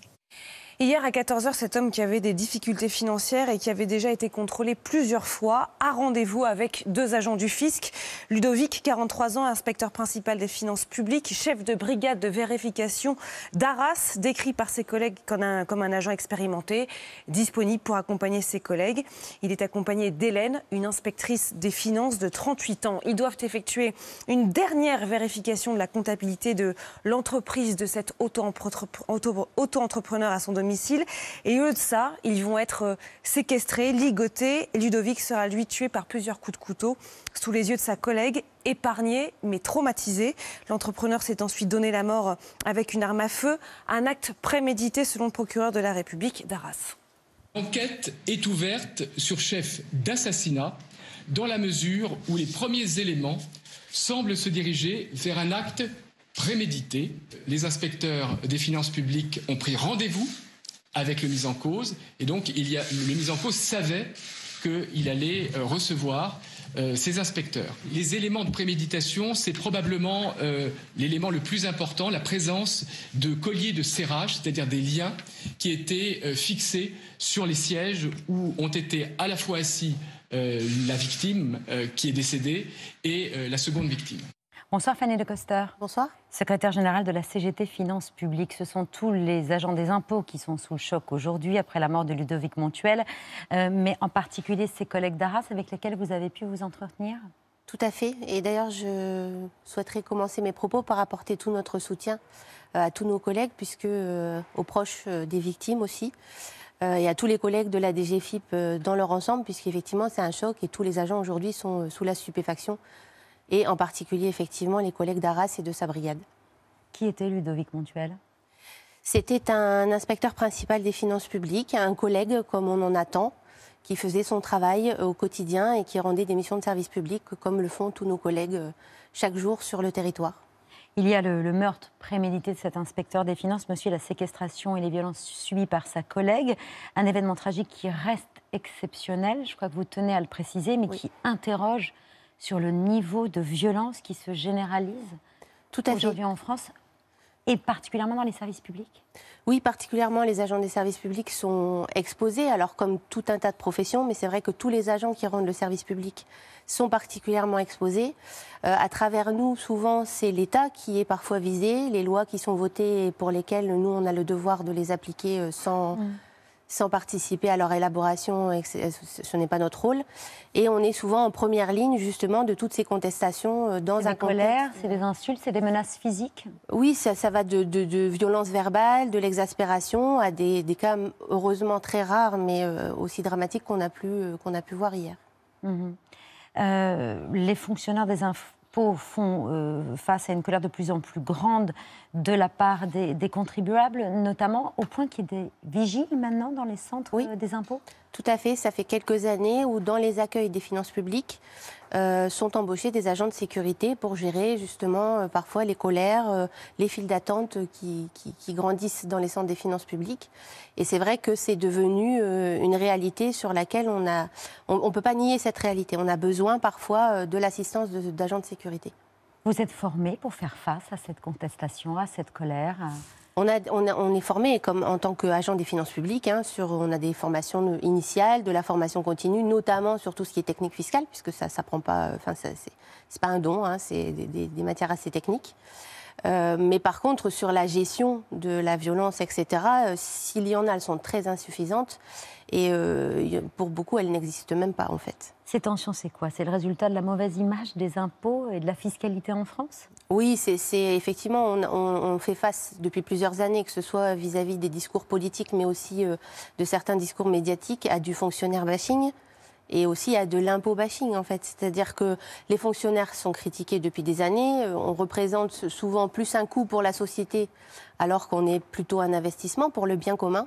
Hier à quatorze heures, cet homme qui avait des difficultés financières et qui avait déjà été contrôlé plusieurs fois a rendez-vous avec deux agents du fisc. Ludovic, quarante-trois ans, inspecteur principal des finances publiques, chef de brigade de vérification d'Arras, décrit par ses collègues comme un, comme un agent expérimenté, disponible pour accompagner ses collègues. Il est accompagné d'Hélène, une inspectrice des finances de trente-huit ans. Ils doivent effectuer une dernière vérification de la comptabilité de l'entreprise de cet auto-entrepreneur à son domicile. Et au lieu de ça, ils vont être séquestrés, ligotés. Ludovic sera lui tué par plusieurs coups de couteau sous les yeux de sa collègue, épargné mais traumatisé. L'entrepreneur s'est ensuite donné la mort avec une arme à feu, un acte prémédité selon le procureur de la République d'Arras. L'enquête est ouverte sur chef d'assassinat dans la mesure où les premiers éléments semblent se diriger vers un acte prémédité. Les inspecteurs des finances publiques ont pris rendez-vous avec le mis en cause. Et donc, il y a, le mis en cause savait qu'il allait recevoir euh, ses inspecteurs. Les éléments de préméditation, c'est probablement euh, l'élément le plus important, la présence de colliers de serrage, c'est-à-dire des liens qui étaient euh, fixés sur les sièges où ont été à la fois assis euh, la victime euh, qui est décédée et euh, la seconde victime. Bonsoir Fanny De Coster. Bonsoir. Secrétaire générale de la C G T Finances Publiques. Ce sont tous les agents des impôts qui sont sous le choc aujourd'hui après la mort de Ludovic Montuel, euh, mais en particulier ses collègues d'Arras avec lesquels vous avez pu vous entretenir. Tout à fait. Et d'ailleurs, je souhaiterais commencer mes propos par apporter tout notre soutien à tous nos collègues, puisque euh, aux proches des victimes aussi, euh, et à tous les collègues de la D G F I P euh, dans leur ensemble, puisqu'effectivement c'est un choc et tous les agents aujourd'hui sont euh, sous la stupéfaction. Et en particulier, effectivement, les collègues d'Arras et de sa brigade. Qui était Ludovic Montuel ? C'était un inspecteur principal des finances publiques, un collègue comme on en attend, qui faisait son travail au quotidien et qui rendait des missions de service public comme le font tous nos collègues chaque jour sur le territoire. Il y a le, le meurtre prémédité de cet inspecteur des finances, mais aussi la séquestration et les violences subies par sa collègue. Un événement tragique qui reste exceptionnel, je crois que vous tenez à le préciser, mais oui, qui interroge sur le niveau de violence qui se généralise aujourd'hui en France, et particulièrement dans les services publics. Oui, particulièrement les agents des services publics sont exposés, alors comme tout un tas de professions, mais c'est vrai que tous les agents qui rendent le service public sont particulièrement exposés. Euh, à travers nous, souvent, c'est l'État qui est parfois visé, les lois qui sont votées et pour lesquelles nous, on a le devoir de les appliquer sans... Mmh. sans participer à leur élaboration, ce n'est pas notre rôle. Et on est souvent en première ligne, justement, de toutes ces contestations dans un contexte... C'est des colères, c'est des insultes, c'est des menaces physiques ? Oui, ça, ça va de, de, de violences verbales, de l'exaspération, à des, des cas, heureusement, très rares, mais aussi dramatiques qu'on a pu, qu'on a pu voir hier. Mmh. Euh, les fonctionnaires des infos font euh, face à une colère de plus en plus grande de la part des, des contribuables, notamment au point qu'il y ait des vigiles maintenant dans les centres oui, euh, des impôts. Tout à fait, ça fait quelques années où dans les accueils des finances publiques euh, sont embauchés des agents de sécurité pour gérer justement euh, parfois les colères, euh, les files d'attente qui, qui, qui grandissent dans les centres des finances publiques. Et c'est vrai que c'est devenu euh, une réalité sur laquelle on a, on, on peut pas nier cette réalité. On a besoin parfois euh, de l'assistance d'agents de, de sécurité. Vous êtes formé pour faire face à cette contestation, à cette colère? On, a, on, a, on est formé comme en tant qu'agent des finances publiques. Hein, sur, on a des formations initiales, de la formation continue, notamment sur tout ce qui est technique fiscale, puisque ça, ça prend pas, enfin, c'est pas un don, hein, c'est des, des, des matières assez techniques. Euh, mais par contre, sur la gestion de la violence, et cetera, euh, s'il y en a, elles sont très insuffisantes. Et euh, pour beaucoup, elles n'existent même pas, en fait. Ces tensions, c'est quoi? C'est le résultat de la mauvaise image des impôts et de la fiscalité en France? Oui, c'est effectivement, on, on, on fait face depuis plusieurs années, que ce soit vis-à-vis des discours politiques, mais aussi euh, de certains discours médiatiques, à du fonctionnaire bashing. Et aussi à de l'impôt-bashing, en fait. C'est-à-dire que les fonctionnaires sont critiqués depuis des années. On représente souvent plus un coût pour la société, alors qu'on est plutôt un investissement pour le bien commun.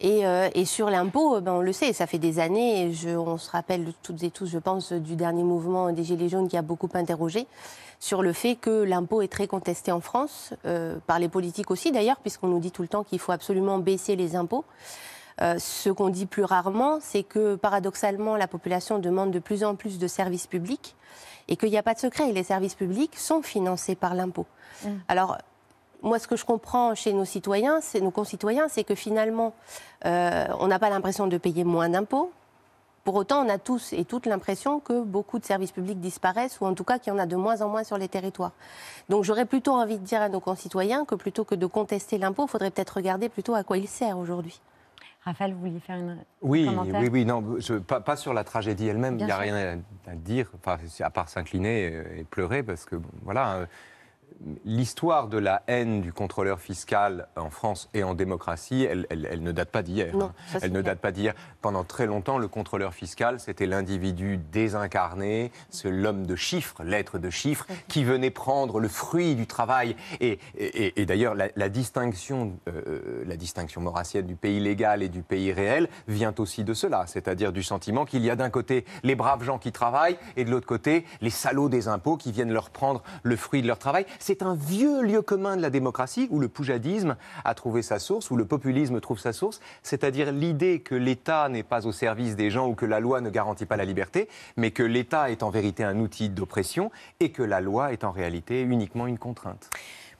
Et, euh, et sur l'impôt, ben, on le sait, ça fait des années. Et je, on se rappelle toutes et tous, je pense, du dernier mouvement des Gilets jaunes qui a beaucoup interrogé sur le fait que l'impôt est très contesté en France, euh, par les politiques aussi d'ailleurs, puisqu'on nous dit tout le temps qu'il faut absolument baisser les impôts. Euh, ce qu'on dit plus rarement, c'est que paradoxalement, la population demande de plus en plus de services publics et qu'il n'y a pas de secret. Les services publics sont financés par l'impôt. Mmh. Alors, moi, ce que je comprends chez nos citoyens, c'est nos concitoyens, c'est que finalement, euh, on n'a pas l'impression de payer moins d'impôts. Pour autant, on a tous et toutes l'impression que beaucoup de services publics disparaissent, ou en tout cas qu'il y en a de moins en moins sur les territoires. Donc j'aurais plutôt envie de dire à nos concitoyens que plutôt que de contester l'impôt, il faudrait peut-être regarder plutôt à quoi il sert aujourd'hui. Raphaël, vous vouliez faire une oui, oui, oui, non, je, pas, pas sur la tragédie elle-même. Il n'y a sûr. rien à, à dire, enfin, à part s'incliner et pleurer, parce que bon, voilà, l'histoire de la haine du contrôleur fiscal en France et en démocratie, elle, elle, elle ne date pas d'hier. Hein. Elle ne date pas d'hier. Pendant très longtemps, le contrôleur fiscal, c'était l'individu désincarné, c'est l'homme de chiffres, l'être de chiffres, qui venait prendre le fruit du travail. Et, et, et d'ailleurs, la, la distinction, euh, la distinction maurassienne du pays légal et du pays réel vient aussi de cela, c'est-à-dire du sentiment qu'il y a d'un côté les braves gens qui travaillent et de l'autre côté les salauds des impôts qui viennent leur prendre le fruit de leur travail. C'est un vieux lieu commun de la démocratie où le poujadisme a trouvé sa source, où le populisme trouve sa source, c'est-à-dire l'idée que l'État n'est pas au service des gens ou que la loi ne garantit pas la liberté, mais que l'État est en vérité un outil d'oppression et que la loi est en réalité uniquement une contrainte.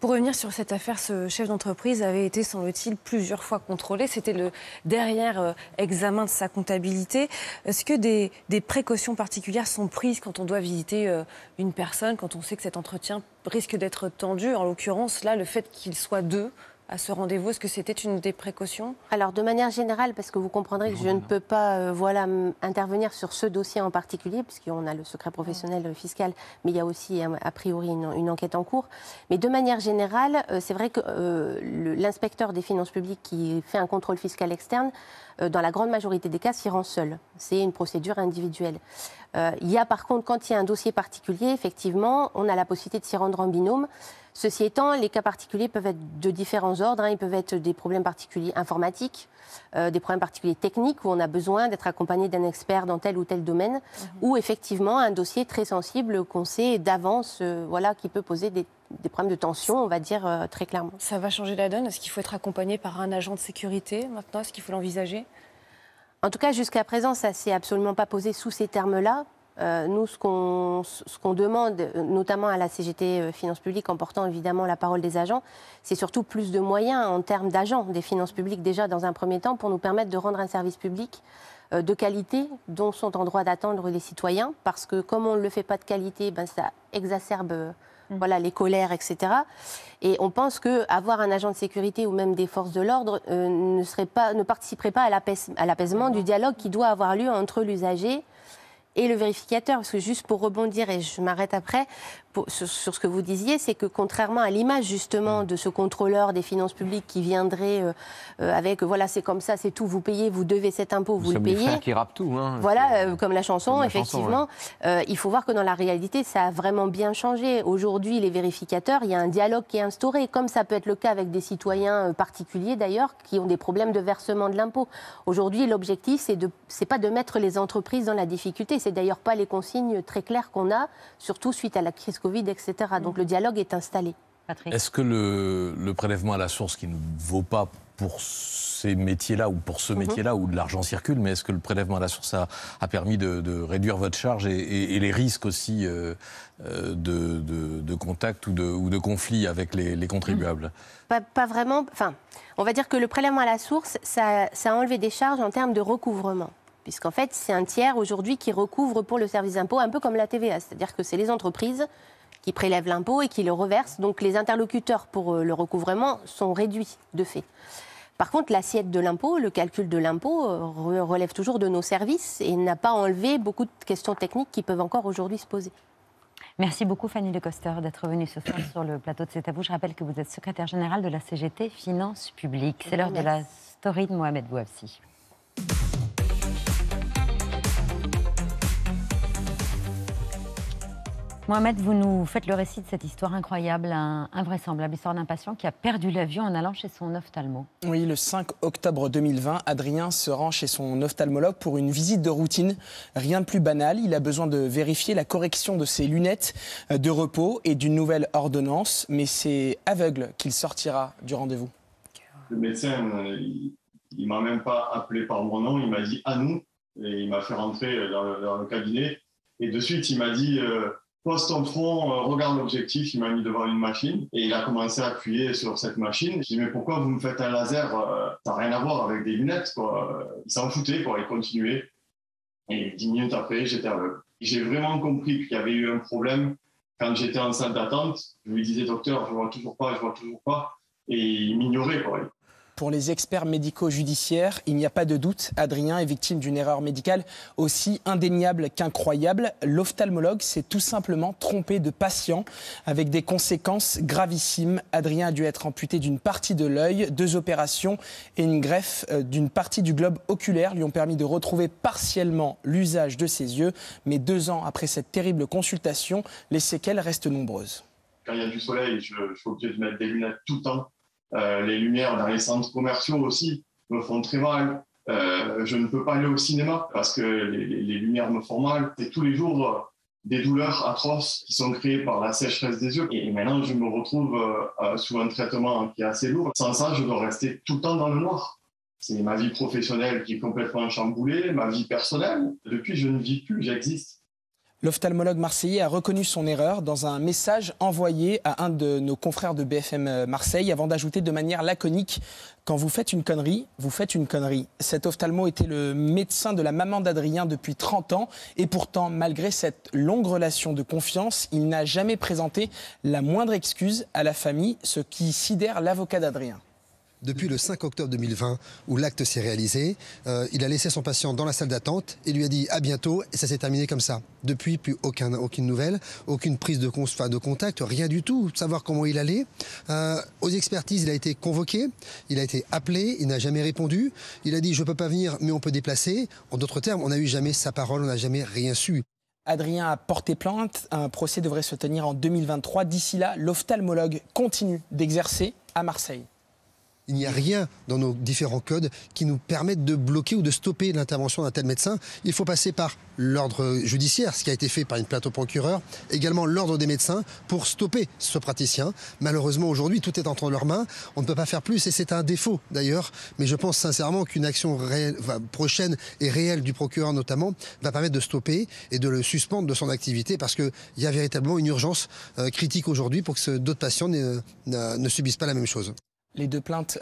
Pour revenir sur cette affaire, ce chef d'entreprise avait été, semble-t-il, plusieurs fois contrôlé. C'était le derrière-examen de sa comptabilité. Est-ce que des, des précautions particulières sont prises quand on doit visiter une personne, quand on sait que cet entretien risque d'être tendu? En l'occurrence, là, le fait qu'il soit deux à ce rendez-vous, est-ce que c'était une des précautions? Alors, de manière générale, parce que vous comprendrez que non, je non. ne peux pas euh, voilà, intervenir sur ce dossier en particulier, puisqu'on a le secret professionnel non. fiscal, mais il y a aussi, a priori, une, une enquête en cours. Mais de manière générale, euh, c'est vrai que euh, l'inspecteur des finances publiques qui fait un contrôle fiscal externe, euh, dans la grande majorité des cas, s'y rend seul. C'est une procédure individuelle. Euh, il y a par contre, quand il y a un dossier particulier, effectivement, on a la possibilité de s'y rendre en binôme. Ceci étant, les cas particuliers peuvent être de différents ordres. Hein. Ils peuvent être des problèmes particuliers informatiques, euh, des problèmes particuliers techniques où on a besoin d'être accompagné d'un expert dans tel ou tel domaine, mmh. ou effectivement un dossier très sensible qu'on sait d'avance, euh, voilà, qui peut poser des, des problèmes de tension, on va dire euh, très clairement. Ça va changer la donne? Est-ce qu'il faut être accompagné par un agent de sécurité maintenant? Est-ce qu'il faut l'envisager? En tout cas, jusqu'à présent, ça ne s'est absolument pas posé sous ces termes-là. Euh, nous, ce qu'on ce qu'on demande, notamment à la C G T Finances Publiques, en portant évidemment la parole des agents, c'est surtout plus de moyens en termes d'agents des finances publiques, déjà dans un premier temps, pour nous permettre de rendre un service public euh, de qualité dont sont en droit d'attendre les citoyens. Parce que comme on ne le fait pas de qualité, ben, ça exacerbe euh, mmh. voilà, les colères, et cetera. Et on pense qu'avoir un agent de sécurité ou même des forces de l'ordre euh, ne, serait pas, ne participerait pas à l'apaisement mmh. du dialogue qui doit avoir lieu entre l'usager et le vérificateur, parce que juste pour rebondir, et je m'arrête après, pour, sur, sur ce que vous disiez, c'est que contrairement à l'image justement de ce contrôleur des finances publiques qui viendrait euh, euh, avec, voilà, c'est comme ça, c'est tout, vous payez, vous devez cet impôt, vous, vous le payez. C'est qui rappe tout. Hein, voilà, euh, comme la chanson, comme la effectivement. Chanson, ouais. euh, il faut voir que dans la réalité, ça a vraiment bien changé. Aujourd'hui, les vérificateurs, il y a un dialogue qui est instauré, comme ça peut être le cas avec des citoyens particuliers d'ailleurs, qui ont des problèmes de versement de l'impôt. Aujourd'hui, l'objectif, c'est de, c'est pas de mettre les entreprises dans la difficulté. C'est d'ailleurs pas les consignes très claires qu'on a, surtout suite à la crise Covid, et cetera. Donc le dialogue est installé. Patrick. Est-ce que le, le prélèvement à la source, qui ne vaut pas pour ces métiers-là ou pour ce métier-là où de l'argent circule, mais est-ce que le prélèvement à la source a, a permis de, de réduire votre charge et, et, et les risques aussi euh, de, de, de contact ou de, ou de conflit avec les, les contribuables? Pas, pas vraiment. Enfin, on va dire que le prélèvement à la source, ça, ça a enlevé des charges en termes de recouvrement. Puisqu'en fait, c'est un tiers aujourd'hui qui recouvre pour le service d'impôt, un peu comme la T V A. C'est-à-dire que c'est les entreprises qui prélèvent l'impôt et qui le reversent. Donc les interlocuteurs pour le recouvrement sont réduits de fait. Par contre, l'assiette de l'impôt, le calcul de l'impôt, relève toujours de nos services et n'a pas enlevé beaucoup de questions techniques qui peuvent encore aujourd'hui se poser. Merci beaucoup Fanny De Coster d'être venue ce soir sur le plateau de C'est à vous. Je rappelle que vous êtes secrétaire générale de la C G T Finances Publiques. C'est l'heure de la story de Mohamed Bouhafsi. Mohamed, vous nous faites le récit de cette histoire incroyable, un invraisemblable histoire d'un patient qui a perdu la vue en allant chez son ophtalmo. Oui, le cinq octobre deux mille vingt, Adrien se rend chez son ophtalmologue pour une visite de routine. Rien de plus banal, il a besoin de vérifier la correction de ses lunettes de repos et d'une nouvelle ordonnance. Mais c'est aveugle qu'il sortira du rendez-vous. Le médecin, il, il m'a même pas appelé par mon nom, il m'a dit « à nous » et il m'a fait rentrer dans le, dans le cabinet. Et de suite, il m'a dit euh, « Poste ton front, euh, regarde l'objectif », il m'a mis devant une machine et il a commencé à appuyer sur cette machine. Je lui ai dit « mais pourquoi vous me faites un laser, euh, ça n'a rien à voir avec des lunettes, quoi. » Il s'en foutait, quoi, il continuait. Et dix minutes après, j'étais aveugle. J'ai vraiment compris qu'il y avait eu un problème quand j'étais en salle d'attente. Je lui disais « docteur, je ne vois toujours pas, je ne vois toujours pas » et il m'ignorait, quoi. Pour les experts médico-judiciaires, il n'y a pas de doute, Adrien est victime d'une erreur médicale aussi indéniable qu'incroyable. L'ophtalmologue s'est tout simplement trompé de patient avec des conséquences gravissimes. Adrien a dû être amputé d'une partie de l'œil, deux opérations et une greffe d'une partie du globe oculaire lui ont permis de retrouver partiellement l'usage de ses yeux. Mais deux ans après cette terrible consultation, les séquelles restent nombreuses. Quand il y a du soleil, je, je suis obligé de mettre des lunettes tout le temps. Euh, les lumières dans les centres commerciaux aussi me font très mal. Euh, je ne peux pas aller au cinéma parce que les, les, les lumières me font mal. C'est tous les jours euh, des douleurs atroces qui sont créées par la sécheresse des yeux. Et maintenant, je me retrouve euh, euh, sous un traitement qui est assez lourd. Sans ça, je dois rester tout le temps dans le noir. C'est ma vie professionnelle qui est complètement chamboulée, ma vie personnelle. Depuis, je ne vis plus, j'existe. L'ophtalmologue marseillais a reconnu son erreur dans un message envoyé à un de nos confrères de B F M Marseille avant d'ajouter de manière laconique « Quand vous faites une connerie, vous faites une connerie ». Cet ophtalmo était le médecin de la maman d'Adrien depuis trente ans et pourtant, malgré cette longue relation de confiance, il n'a jamais présenté la moindre excuse à la famille, ce qui sidère l'avocat d'Adrien. Depuis le cinq octobre deux mille vingt, où l'acte s'est réalisé, euh, il a laissé son patient dans la salle d'attente et lui a dit « à bientôt » et ça s'est terminé comme ça. Depuis, plus aucun, aucune nouvelle, aucune prise de, enfin, de contact, rien du tout, savoir comment il allait. Euh, aux expertises, il a été convoqué, il a été appelé, il n'a jamais répondu. Il a dit « je ne peux pas venir, mais on peut déplacer ». En d'autres termes, on n'a eu jamais sa parole, on n'a jamais rien su. Adrien a porté plainte. Un procès devrait se tenir en deux mille vingt-trois. D'ici là, l'ophtalmologue continue d'exercer à Marseille. Il n'y a rien dans nos différents codes qui nous permette de bloquer ou de stopper l'intervention d'un tel médecin. Il faut passer par l'ordre judiciaire, ce qui a été fait par une plainte au procureur, également l'ordre des médecins pour stopper ce praticien. Malheureusement, aujourd'hui, tout est entre leurs mains. On ne peut pas faire plus et c'est un défaut d'ailleurs. Mais je pense sincèrement qu'une action réelle, enfin, prochaine et réelle du procureur notamment va permettre de stopper et de le suspendre de son activité parce qu'il y a véritablement une urgence euh, critique aujourd'hui pour que d'autres patients ne, ne, ne subissent pas la même chose. Les deux plaintes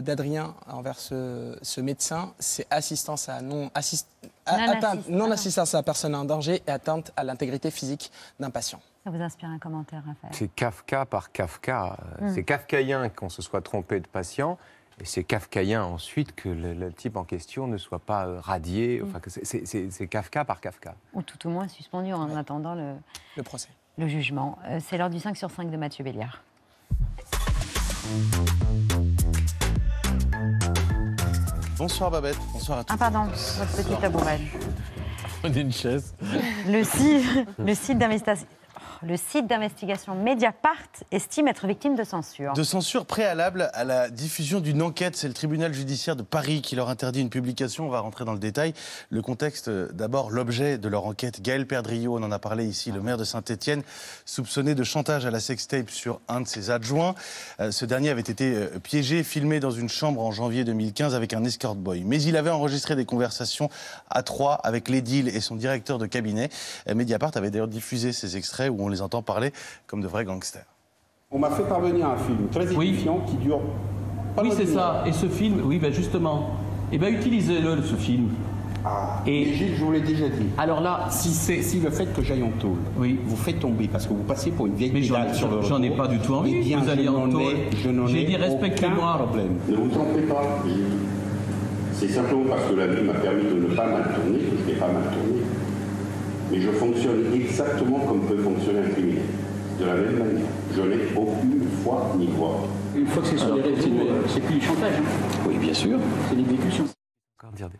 d'Adrien envers ce, ce médecin, c'est assistance à non, assist, non, à, atteinte, non assistance à personne en danger et atteinte à l'intégrité physique d'un patient. Ça vous inspire un commentaire, Raphaël? C'est Kafka par Kafka. Mm. C'est kafkaïen qu'on se soit trompé de patient et c'est kafkaïen ensuite que le, le type en question ne soit pas radié. Mm. Enfin, c'est Kafka par Kafka. Ou tout au moins suspendu en ouais. attendant le, le procès. Le jugement. C'est l'heure du cinq sur cinq de Mathieu Béliard. Bonsoir Babette, bonsoir à tous. Ah pardon, votre petit tabouret. On est une chaise. Le site, le site d'investigation... Le site d'investigation Mediapart estime être victime de censure. De censure préalable à la diffusion d'une enquête. C'est le tribunal judiciaire de Paris qui leur interdit une publication. On va rentrer dans le détail. Le contexte, d'abord l'objet de leur enquête. Gaël Perdriau, on en a parlé ici, le maire de Saint-Étienne, soupçonné de chantage à la sextape sur un de ses adjoints. Ce dernier avait été piégé, filmé dans une chambre en janvier deux mille quinze avec un escort boy. Mais il avait enregistré des conversations à trois avec l'édile et son directeur de cabinet. Mediapart avait d'ailleurs diffusé ces extraits où on les entend parler comme de vrais gangsters. On m'a fait parvenir un film très édifiant oui. qui dure pas Oui, c'est ça. Et ce film, oui, ben justement, eh ben utilisez-le, ce film. Ah, et Gilles, je vous l'ai déjà dit. Alors là, si, si le fait que j'aille en tôle oui. vous fait tomber, parce que vous passez pour une vieille pédale sur le... J'en ai pas du tout envie, bien, vous allez en tôle. J'ai dit respectez-moi. Ne vous trompez pas. C'est simplement parce que la vie m'a permis de ne pas mal tourner, que je n'ai pas mal tourné. Et je fonctionne exactement comme peut fonctionner un criminel. De la même manière. Je n'ai aucune foi ni voix. Une fois que c'est sur les réseaux, c'est plus du chantage. Oui, bien sûr. C'est l'exécution.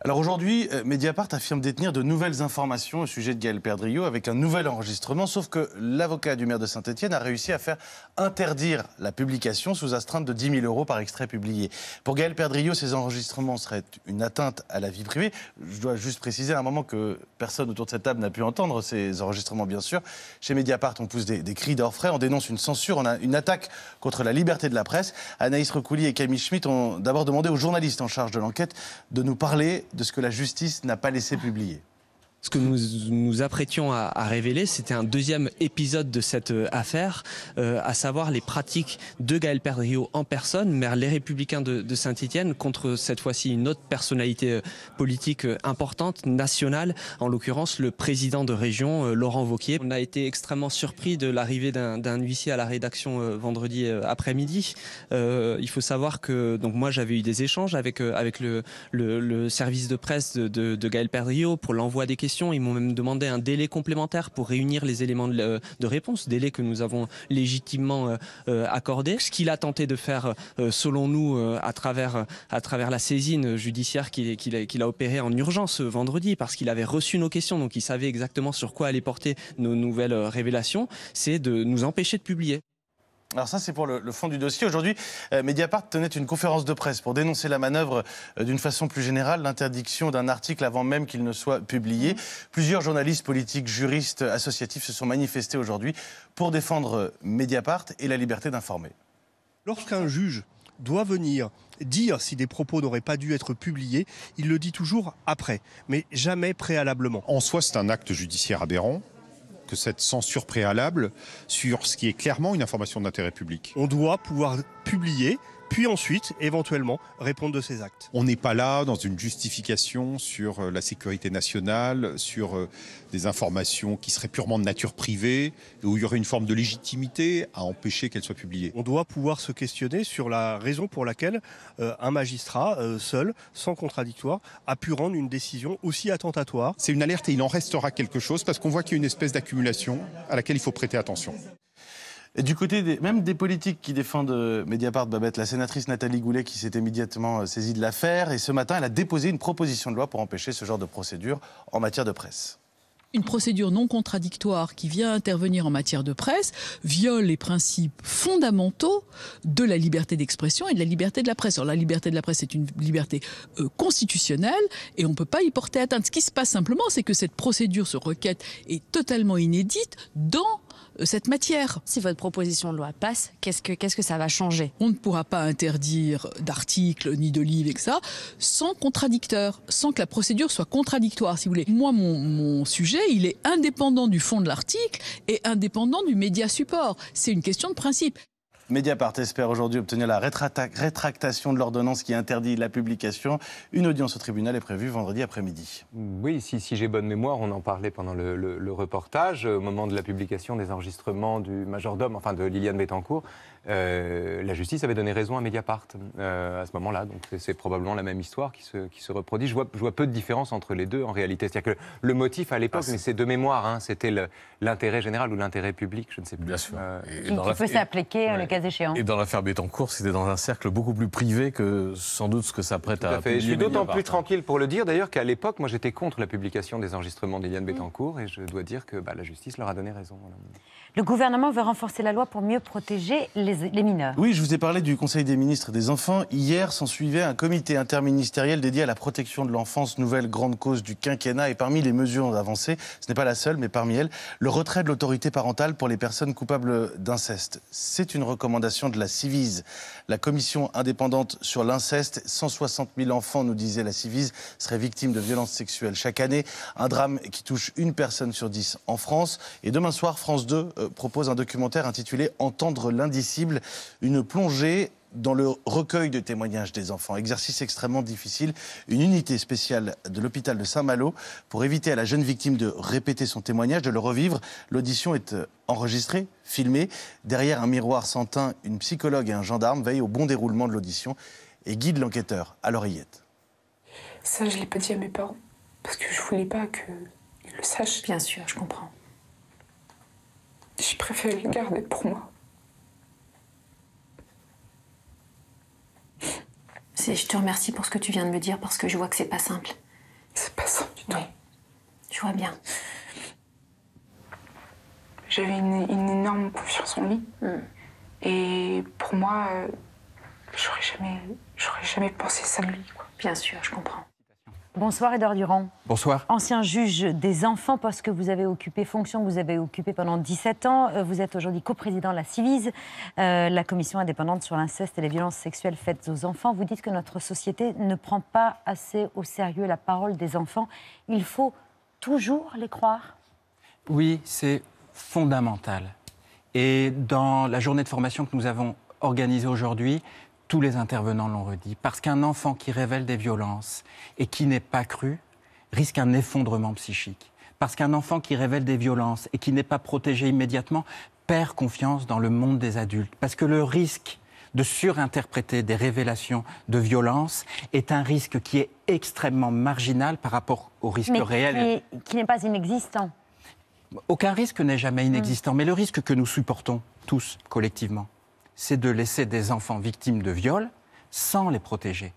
Alors aujourd'hui, Mediapart affirme détenir de nouvelles informations au sujet de Gaël Perdriau avec un nouvel enregistrement, sauf que l'avocat du maire de Saint-Étienne a réussi à faire interdire la publication sous astreinte de dix mille euros par extrait publié. Pour Gaël Perdriau, ces enregistrements seraient une atteinte à la vie privée. Je dois juste préciser à un moment que personne autour de cette table n'a pu entendre ces enregistrements, bien sûr. Chez Mediapart, on pousse des, des cris d'orfraie, on dénonce une censure, on a une attaque contre la liberté de la presse. Anaïs Recouli et Camille Schmitt ont d'abord demandé aux journalistes en charge de l'enquête de nous parler de ce que la justice n'a pas laissé publier. Ce que nous nous apprêtions à, à révéler, c'était un deuxième épisode de cette euh, affaire, euh, à savoir les pratiques de Gaël Perdriau en personne, maire Les Républicains de, de Saint-Étienne, contre cette fois-ci une autre personnalité euh, politique euh, importante, nationale, en l'occurrence le président de région, euh, Laurent Wauquiez. On a été extrêmement surpris de l'arrivée d'un huissier à la rédaction euh, vendredi euh, après-midi. Euh, il faut savoir que donc moi j'avais eu des échanges avec, euh, avec le, le, le service de presse de, de, de Gaël Perdriau pour l'envoi des questions. Ils m'ont même demandé un délai complémentaire pour réunir les éléments de réponse, délai que nous avons légitimement accordé. Ce qu'il a tenté de faire, selon nous, à travers, à travers la saisine judiciaire qu'il a opérée en urgence vendredi, parce qu'il avait reçu nos questions, donc il savait exactement sur quoi allaient porter nos nouvelles révélations, c'est de nous empêcher de publier. Alors ça, c'est pour le, le fond du dossier. Aujourd'hui, euh, Mediapart tenait une conférence de presse pour dénoncer la manœuvre euh, d'une façon plus générale, l'interdiction d'un article avant même qu'il ne soit publié. Plusieurs journalistes, politiques, juristes, associatifs se sont manifestés aujourd'hui pour défendre Mediapart et la liberté d'informer. Lorsqu'un juge doit venir dire si des propos n'auraient pas dû être publiés, il le dit toujours après, mais jamais préalablement. En soi, c'est un acte judiciaire aberrant. Que cette censure préalable sur ce qui est clairement une information d'intérêt public. On doit pouvoir publier, puis ensuite, éventuellement, répondre de ces actes. On n'est pas là dans une justification sur la sécurité nationale, sur des informations qui seraient purement de nature privée, où il y aurait une forme de légitimité à empêcher qu'elles soient publiées. On doit pouvoir se questionner sur la raison pour laquelle euh, un magistrat, euh, seul, sans contradictoire, a pu rendre une décision aussi attentatoire. C'est une alerte et il en restera quelque chose, parce qu'on voit qu'il y a une espèce d'accumulation à laquelle il faut prêter attention. Et du côté des, même des politiques qui défendent Mediapart, Babette, la sénatrice Nathalie Goulet qui s'est immédiatement saisie de l'affaire et ce matin, elle a déposé une proposition de loi pour empêcher ce genre de procédure en matière de presse. une procédure non contradictoire qui vient intervenir en matière de presse viole les principes fondamentaux de la liberté d'expression et de la liberté de la presse. Alors la liberté de la presse est une liberté euh, constitutionnelle et on ne peut pas y porter atteinte. Ce qui se passe simplement, c'est que cette procédure, cette requête est totalement inédite dans euh, cette matière. Si votre proposition de loi passe, qu'est-ce que, qu'est-ce que ça va changer? On ne pourra pas interdire d'articles ni de livres et que ça, sans contradicteur, sans que la procédure soit contradictoire, si vous voulez. Moi, mon, mon sujet, il est indépendant du fond de l'article et indépendant du média support. C'est une question de principe. Mediapart espère aujourd'hui obtenir la rétractation de l'ordonnance qui interdit la publication. Une audience au tribunal est prévue vendredi après-midi. Oui, si, si j'ai bonne mémoire, on en parlait pendant le, le, le reportage, au moment de la publication des enregistrements du majordome, enfin de Liliane Bettencourt, euh, la justice avait donné raison à Mediapart euh, à ce moment-là. Donc c'est probablement la même histoire qui se, qui se reproduit. Je vois, je vois peu de différence entre les deux en réalité. C'est-à-dire que le motif à l'époque, ah, mais c'est de mémoire, hein, c'était l'intérêt général ou l'intérêt public, je ne sais plus. Bien sûr. Euh, et qui, qui peut s'appliquer à le cas échéant. Et dans l'affaire Bettencourt, c'était dans un cercle beaucoup plus privé que sans doute ce que ça prête à... Je suis d'autant plus tranquille pour le dire d'ailleurs qu'à l'époque, moi j'étais contre la publication des enregistrements d'Iliane Bettencourt et je dois dire que bah, la justice leur a donné raison. Voilà. Le gouvernement veut renforcer la loi pour mieux protéger les, les mineurs. Oui, je vous ai parlé du Conseil des ministres des enfants. Hier s'en suivait un comité interministériel dédié à la protection de l'enfance, nouvelle grande cause du quinquennat. Et parmi les mesures avancées, ce n'est pas la seule, mais parmi elles, le retrait de l'autorité parentale pour les personnes coupables d'inceste. C'est une recommandation de la Civise, la commission indépendante sur l'inceste. cent soixante mille enfants, nous disait la Civise, seraient victimes de violences sexuelles chaque année. Un drame qui touche une personne sur dix en France. Et demain soir, France deux euh, propose un documentaire intitulé « Entendre l'indicible », une plongée dans le recueil de témoignages des enfants. Exercice extrêmement difficile. Une unité spéciale de l'hôpital de Saint-Malo pour éviter à la jeune victime de répéter son témoignage, de le revivre. L'audition est enregistrée, filmée. Derrière un miroir sans teint, une psychologue et un gendarme veillent au bon déroulement de l'audition et guident l'enquêteur à l'oreillette. Ça, je ne l'ai pas dit à mes parents parce que je ne voulais pas qu'ils le sachent. Bien sûr, je comprends. J'ai préféré le garder pour moi. Je te remercie pour ce que tu viens de me dire, parce que je vois que c'est pas simple. C'est pas simple du tout. Oui. Je vois bien. J'avais une, une énorme confiance en lui. Mm. Et pour moi, euh, j'aurais jamais, j'aurais jamais pensé ça de lui, quoi. Bien sûr, je comprends. Bonsoir Édouard Durand. Bonsoir. Ancien juge des enfants, parce que vous avez occupé fonction que vous avez occupée pendant dix-sept ans. Vous êtes aujourd'hui coprésident de la Civise, euh, la commission indépendante sur l'inceste et les violences sexuelles faites aux enfants. Vous dites que notre société ne prend pas assez au sérieux la parole des enfants. Il faut toujours les croire? Oui, c'est fondamental. Et dans la journée de formation que nous avons organisée aujourd'hui, tous les intervenants l'ont redit, parce qu'un enfant qui révèle des violences et qui n'est pas cru risque un effondrement psychique. Parce qu'un enfant qui révèle des violences et qui n'est pas protégé immédiatement perd confiance dans le monde des adultes. Parce que le risque de surinterpréter des révélations de violence est un risque qui est extrêmement marginal par rapport au risque réel. Mais qui, qui n'est pas inexistant. Aucun risque n'est jamais inexistant, mmh. mais le risque que nous supportons tous collectivement, c'est de laisser des enfants victimes de viols sans les protéger.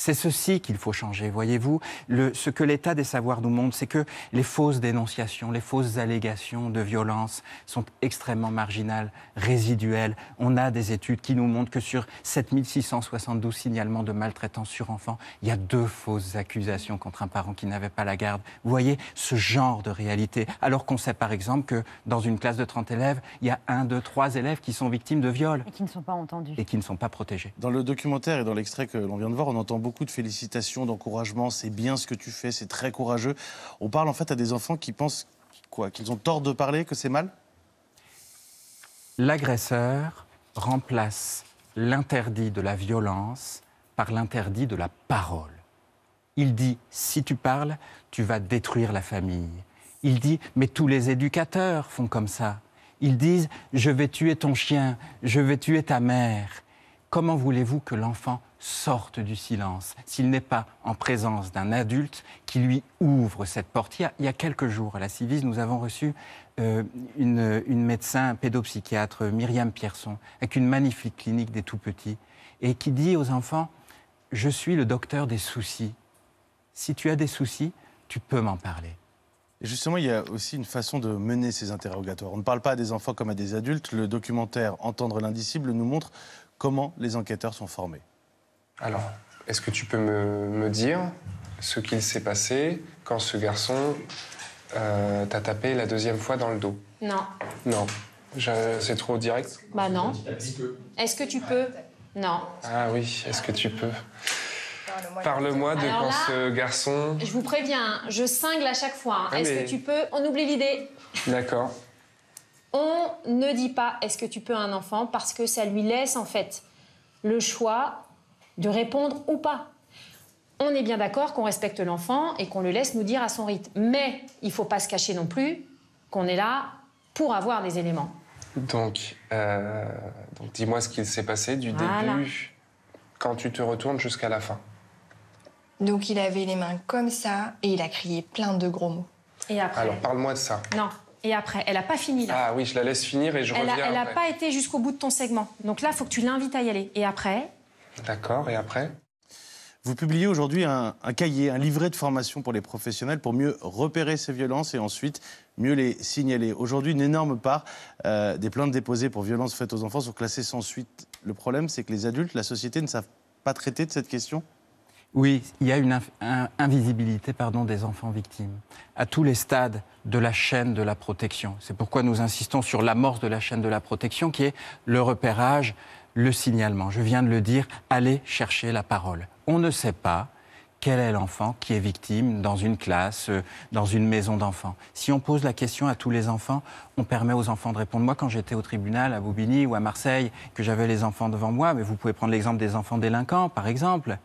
C'est ceci qu'il faut changer, voyez-vous. Ce que l'état des savoirs nous montre, c'est que les fausses dénonciations, les fausses allégations de violence sont extrêmement marginales, résiduelles. On a des études qui nous montrent que sur sept mille six cent soixante-douze signalements de maltraitance sur enfants, il y a deux fausses accusations contre un parent qui n'avait pas la garde. Vous voyez, ce genre de réalité. Alors qu'on sait par exemple que dans une classe de trente élèves, il y a un, deux, trois élèves qui sont victimes de viols. Et qui ne sont pas entendus. Et qui ne sont pas protégés. Dans le documentaire et dans l'extrait que l'on vient de voir, on entend beaucoup beaucoup de félicitations, d'encouragement, c'est bien ce que tu fais, c'est très courageux. On parle en fait à des enfants qui pensent quoi, qu'ils ont tort de parler, que c'est mal? L'agresseur remplace l'interdit de la violence par l'interdit de la parole. Il dit, si tu parles, tu vas détruire la famille. Il dit, mais tous les éducateurs font comme ça. Ils disent, je vais tuer ton chien, je vais tuer ta mère. Comment voulez-vous que l'enfant sorte du silence s'il n'est pas en présence d'un adulte qui lui ouvre cette porte? Il y a, il y a quelques jours, à la Civise, nous avons reçu euh, une, une médecin, un pédopsychiatre, Myriam Pierson, avec une magnifique clinique des tout-petits, et qui dit aux enfants « Je suis le docteur des soucis. Si tu as des soucis, tu peux m'en parler. » Justement, il y a aussi une façon de mener ces interrogatoires. On ne parle pas à des enfants comme à des adultes. Le documentaire « Entendre l'indicible » nous montre comment les enquêteurs sont formés. Alors, est-ce que tu peux me, me dire ce qu'il s'est passé quand ce garçon euh, t'a tapé la deuxième fois dans le dos? Non. Non. C'est trop direct? Bah non. Est-ce que tu peux? Non. Ah oui, est-ce que tu peux? Parle-moi de quand ce garçon... Je vous préviens, je cingle à chaque fois. Hein. Ah, est-ce mais... que tu peux... On oublie l'idée. D'accord. On ne dit pas « est-ce que tu peux » à un enfant parce que ça lui laisse, en fait, le choix de répondre ou pas. On est bien d'accord qu'on respecte l'enfant et qu'on le laisse nous dire à son rythme. Mais il ne faut pas se cacher non plus qu'on est là pour avoir des éléments. Donc, euh, donc dis-moi ce qu'il s'est passé du voilà. début, quand tu te retournes jusqu'à la fin. Donc il avait les mains comme ça et il a crié plein de gros mots. Et après... Alors parle-moi de ça. Non, et après, elle n'a pas fini là. Ah oui, je la laisse finir et je elle reviens a, Elle n'a pas été jusqu'au bout de ton segment. Donc là, il faut que tu l'invites à y aller. Et après... D'accord, et après? Vous publiez aujourd'hui un, un cahier, un livret de formation pour les professionnels pour mieux repérer ces violences et ensuite mieux les signaler. Aujourd'hui, une énorme part euh, des plaintes déposées pour violences faites aux enfants sont classées sans suite. Le problème, c'est que les adultes, la société, ne savent pas traiter de cette question? Oui, il y a une invisibilité pardon, des enfants victimes à tous les stades de la chaîne de la protection. C'est pourquoi nous insistons sur l'amorce de la chaîne de la protection qui est le repérage, le signalement. Je viens de le dire, allez chercher la parole. On ne sait pas quel est l'enfant qui est victime dans une classe, dans une maison d'enfants. Si on pose la question à tous les enfants, on permet aux enfants de répondre. Moi, quand j'étais au tribunal à Bobigny ou à Marseille, que j'avais les enfants devant moi, mais vous pouvez prendre l'exemple des enfants délinquants, par exemple,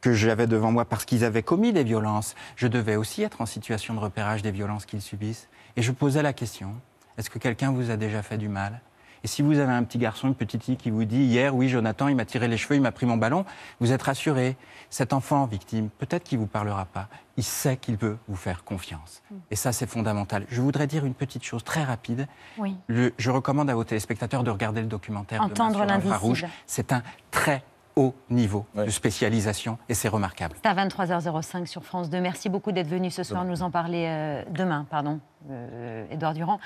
que j'avais devant moi parce qu'ils avaient commis des violences, je devais aussi être en situation de repérage des violences qu'ils subissent. Et je posais la question, est-ce que quelqu'un vous a déjà fait du mal ? Et si vous avez un petit garçon, une petite fille qui vous dit « Hier, oui, Jonathan, il m'a tiré les cheveux, il m'a pris mon ballon », vous êtes rassuré. Cet enfant victime, peut-être qu'il ne vous parlera pas, il sait qu'il peut vous faire confiance. Et ça, c'est fondamental. Je voudrais dire une petite chose très rapide. Oui. Le, je recommande à vos téléspectateurs de regarder le documentaire « Entendre l'indicible ». C'est un très haut niveau ouais. de spécialisation et c'est remarquable. C'est à vingt-trois heures zéro cinq sur France deux. Merci beaucoup d'être venu ce soir nous en parler euh, demain, pardon, euh, Édouard Durand.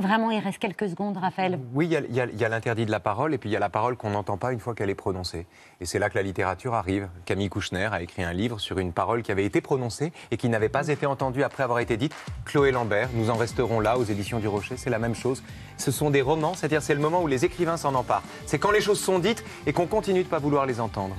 Vraiment, il reste quelques secondes, Raphaël. Oui, il y a, a, a l'interdit de la parole et puis il y a la parole qu'on n'entend pas une fois qu'elle est prononcée. Et c'est là que la littérature arrive. Camille Kouchner a écrit un livre sur une parole qui avait été prononcée et qui n'avait pas été entendue après avoir été dite. Chloé Lambert, nous en resterons là aux éditions du Rocher, c'est la même chose. Ce sont des romans, c'est-à-dire c'est le moment où les écrivains s'en emparent. C'est quand les choses sont dites et qu'on continue de ne pas vouloir les entendre.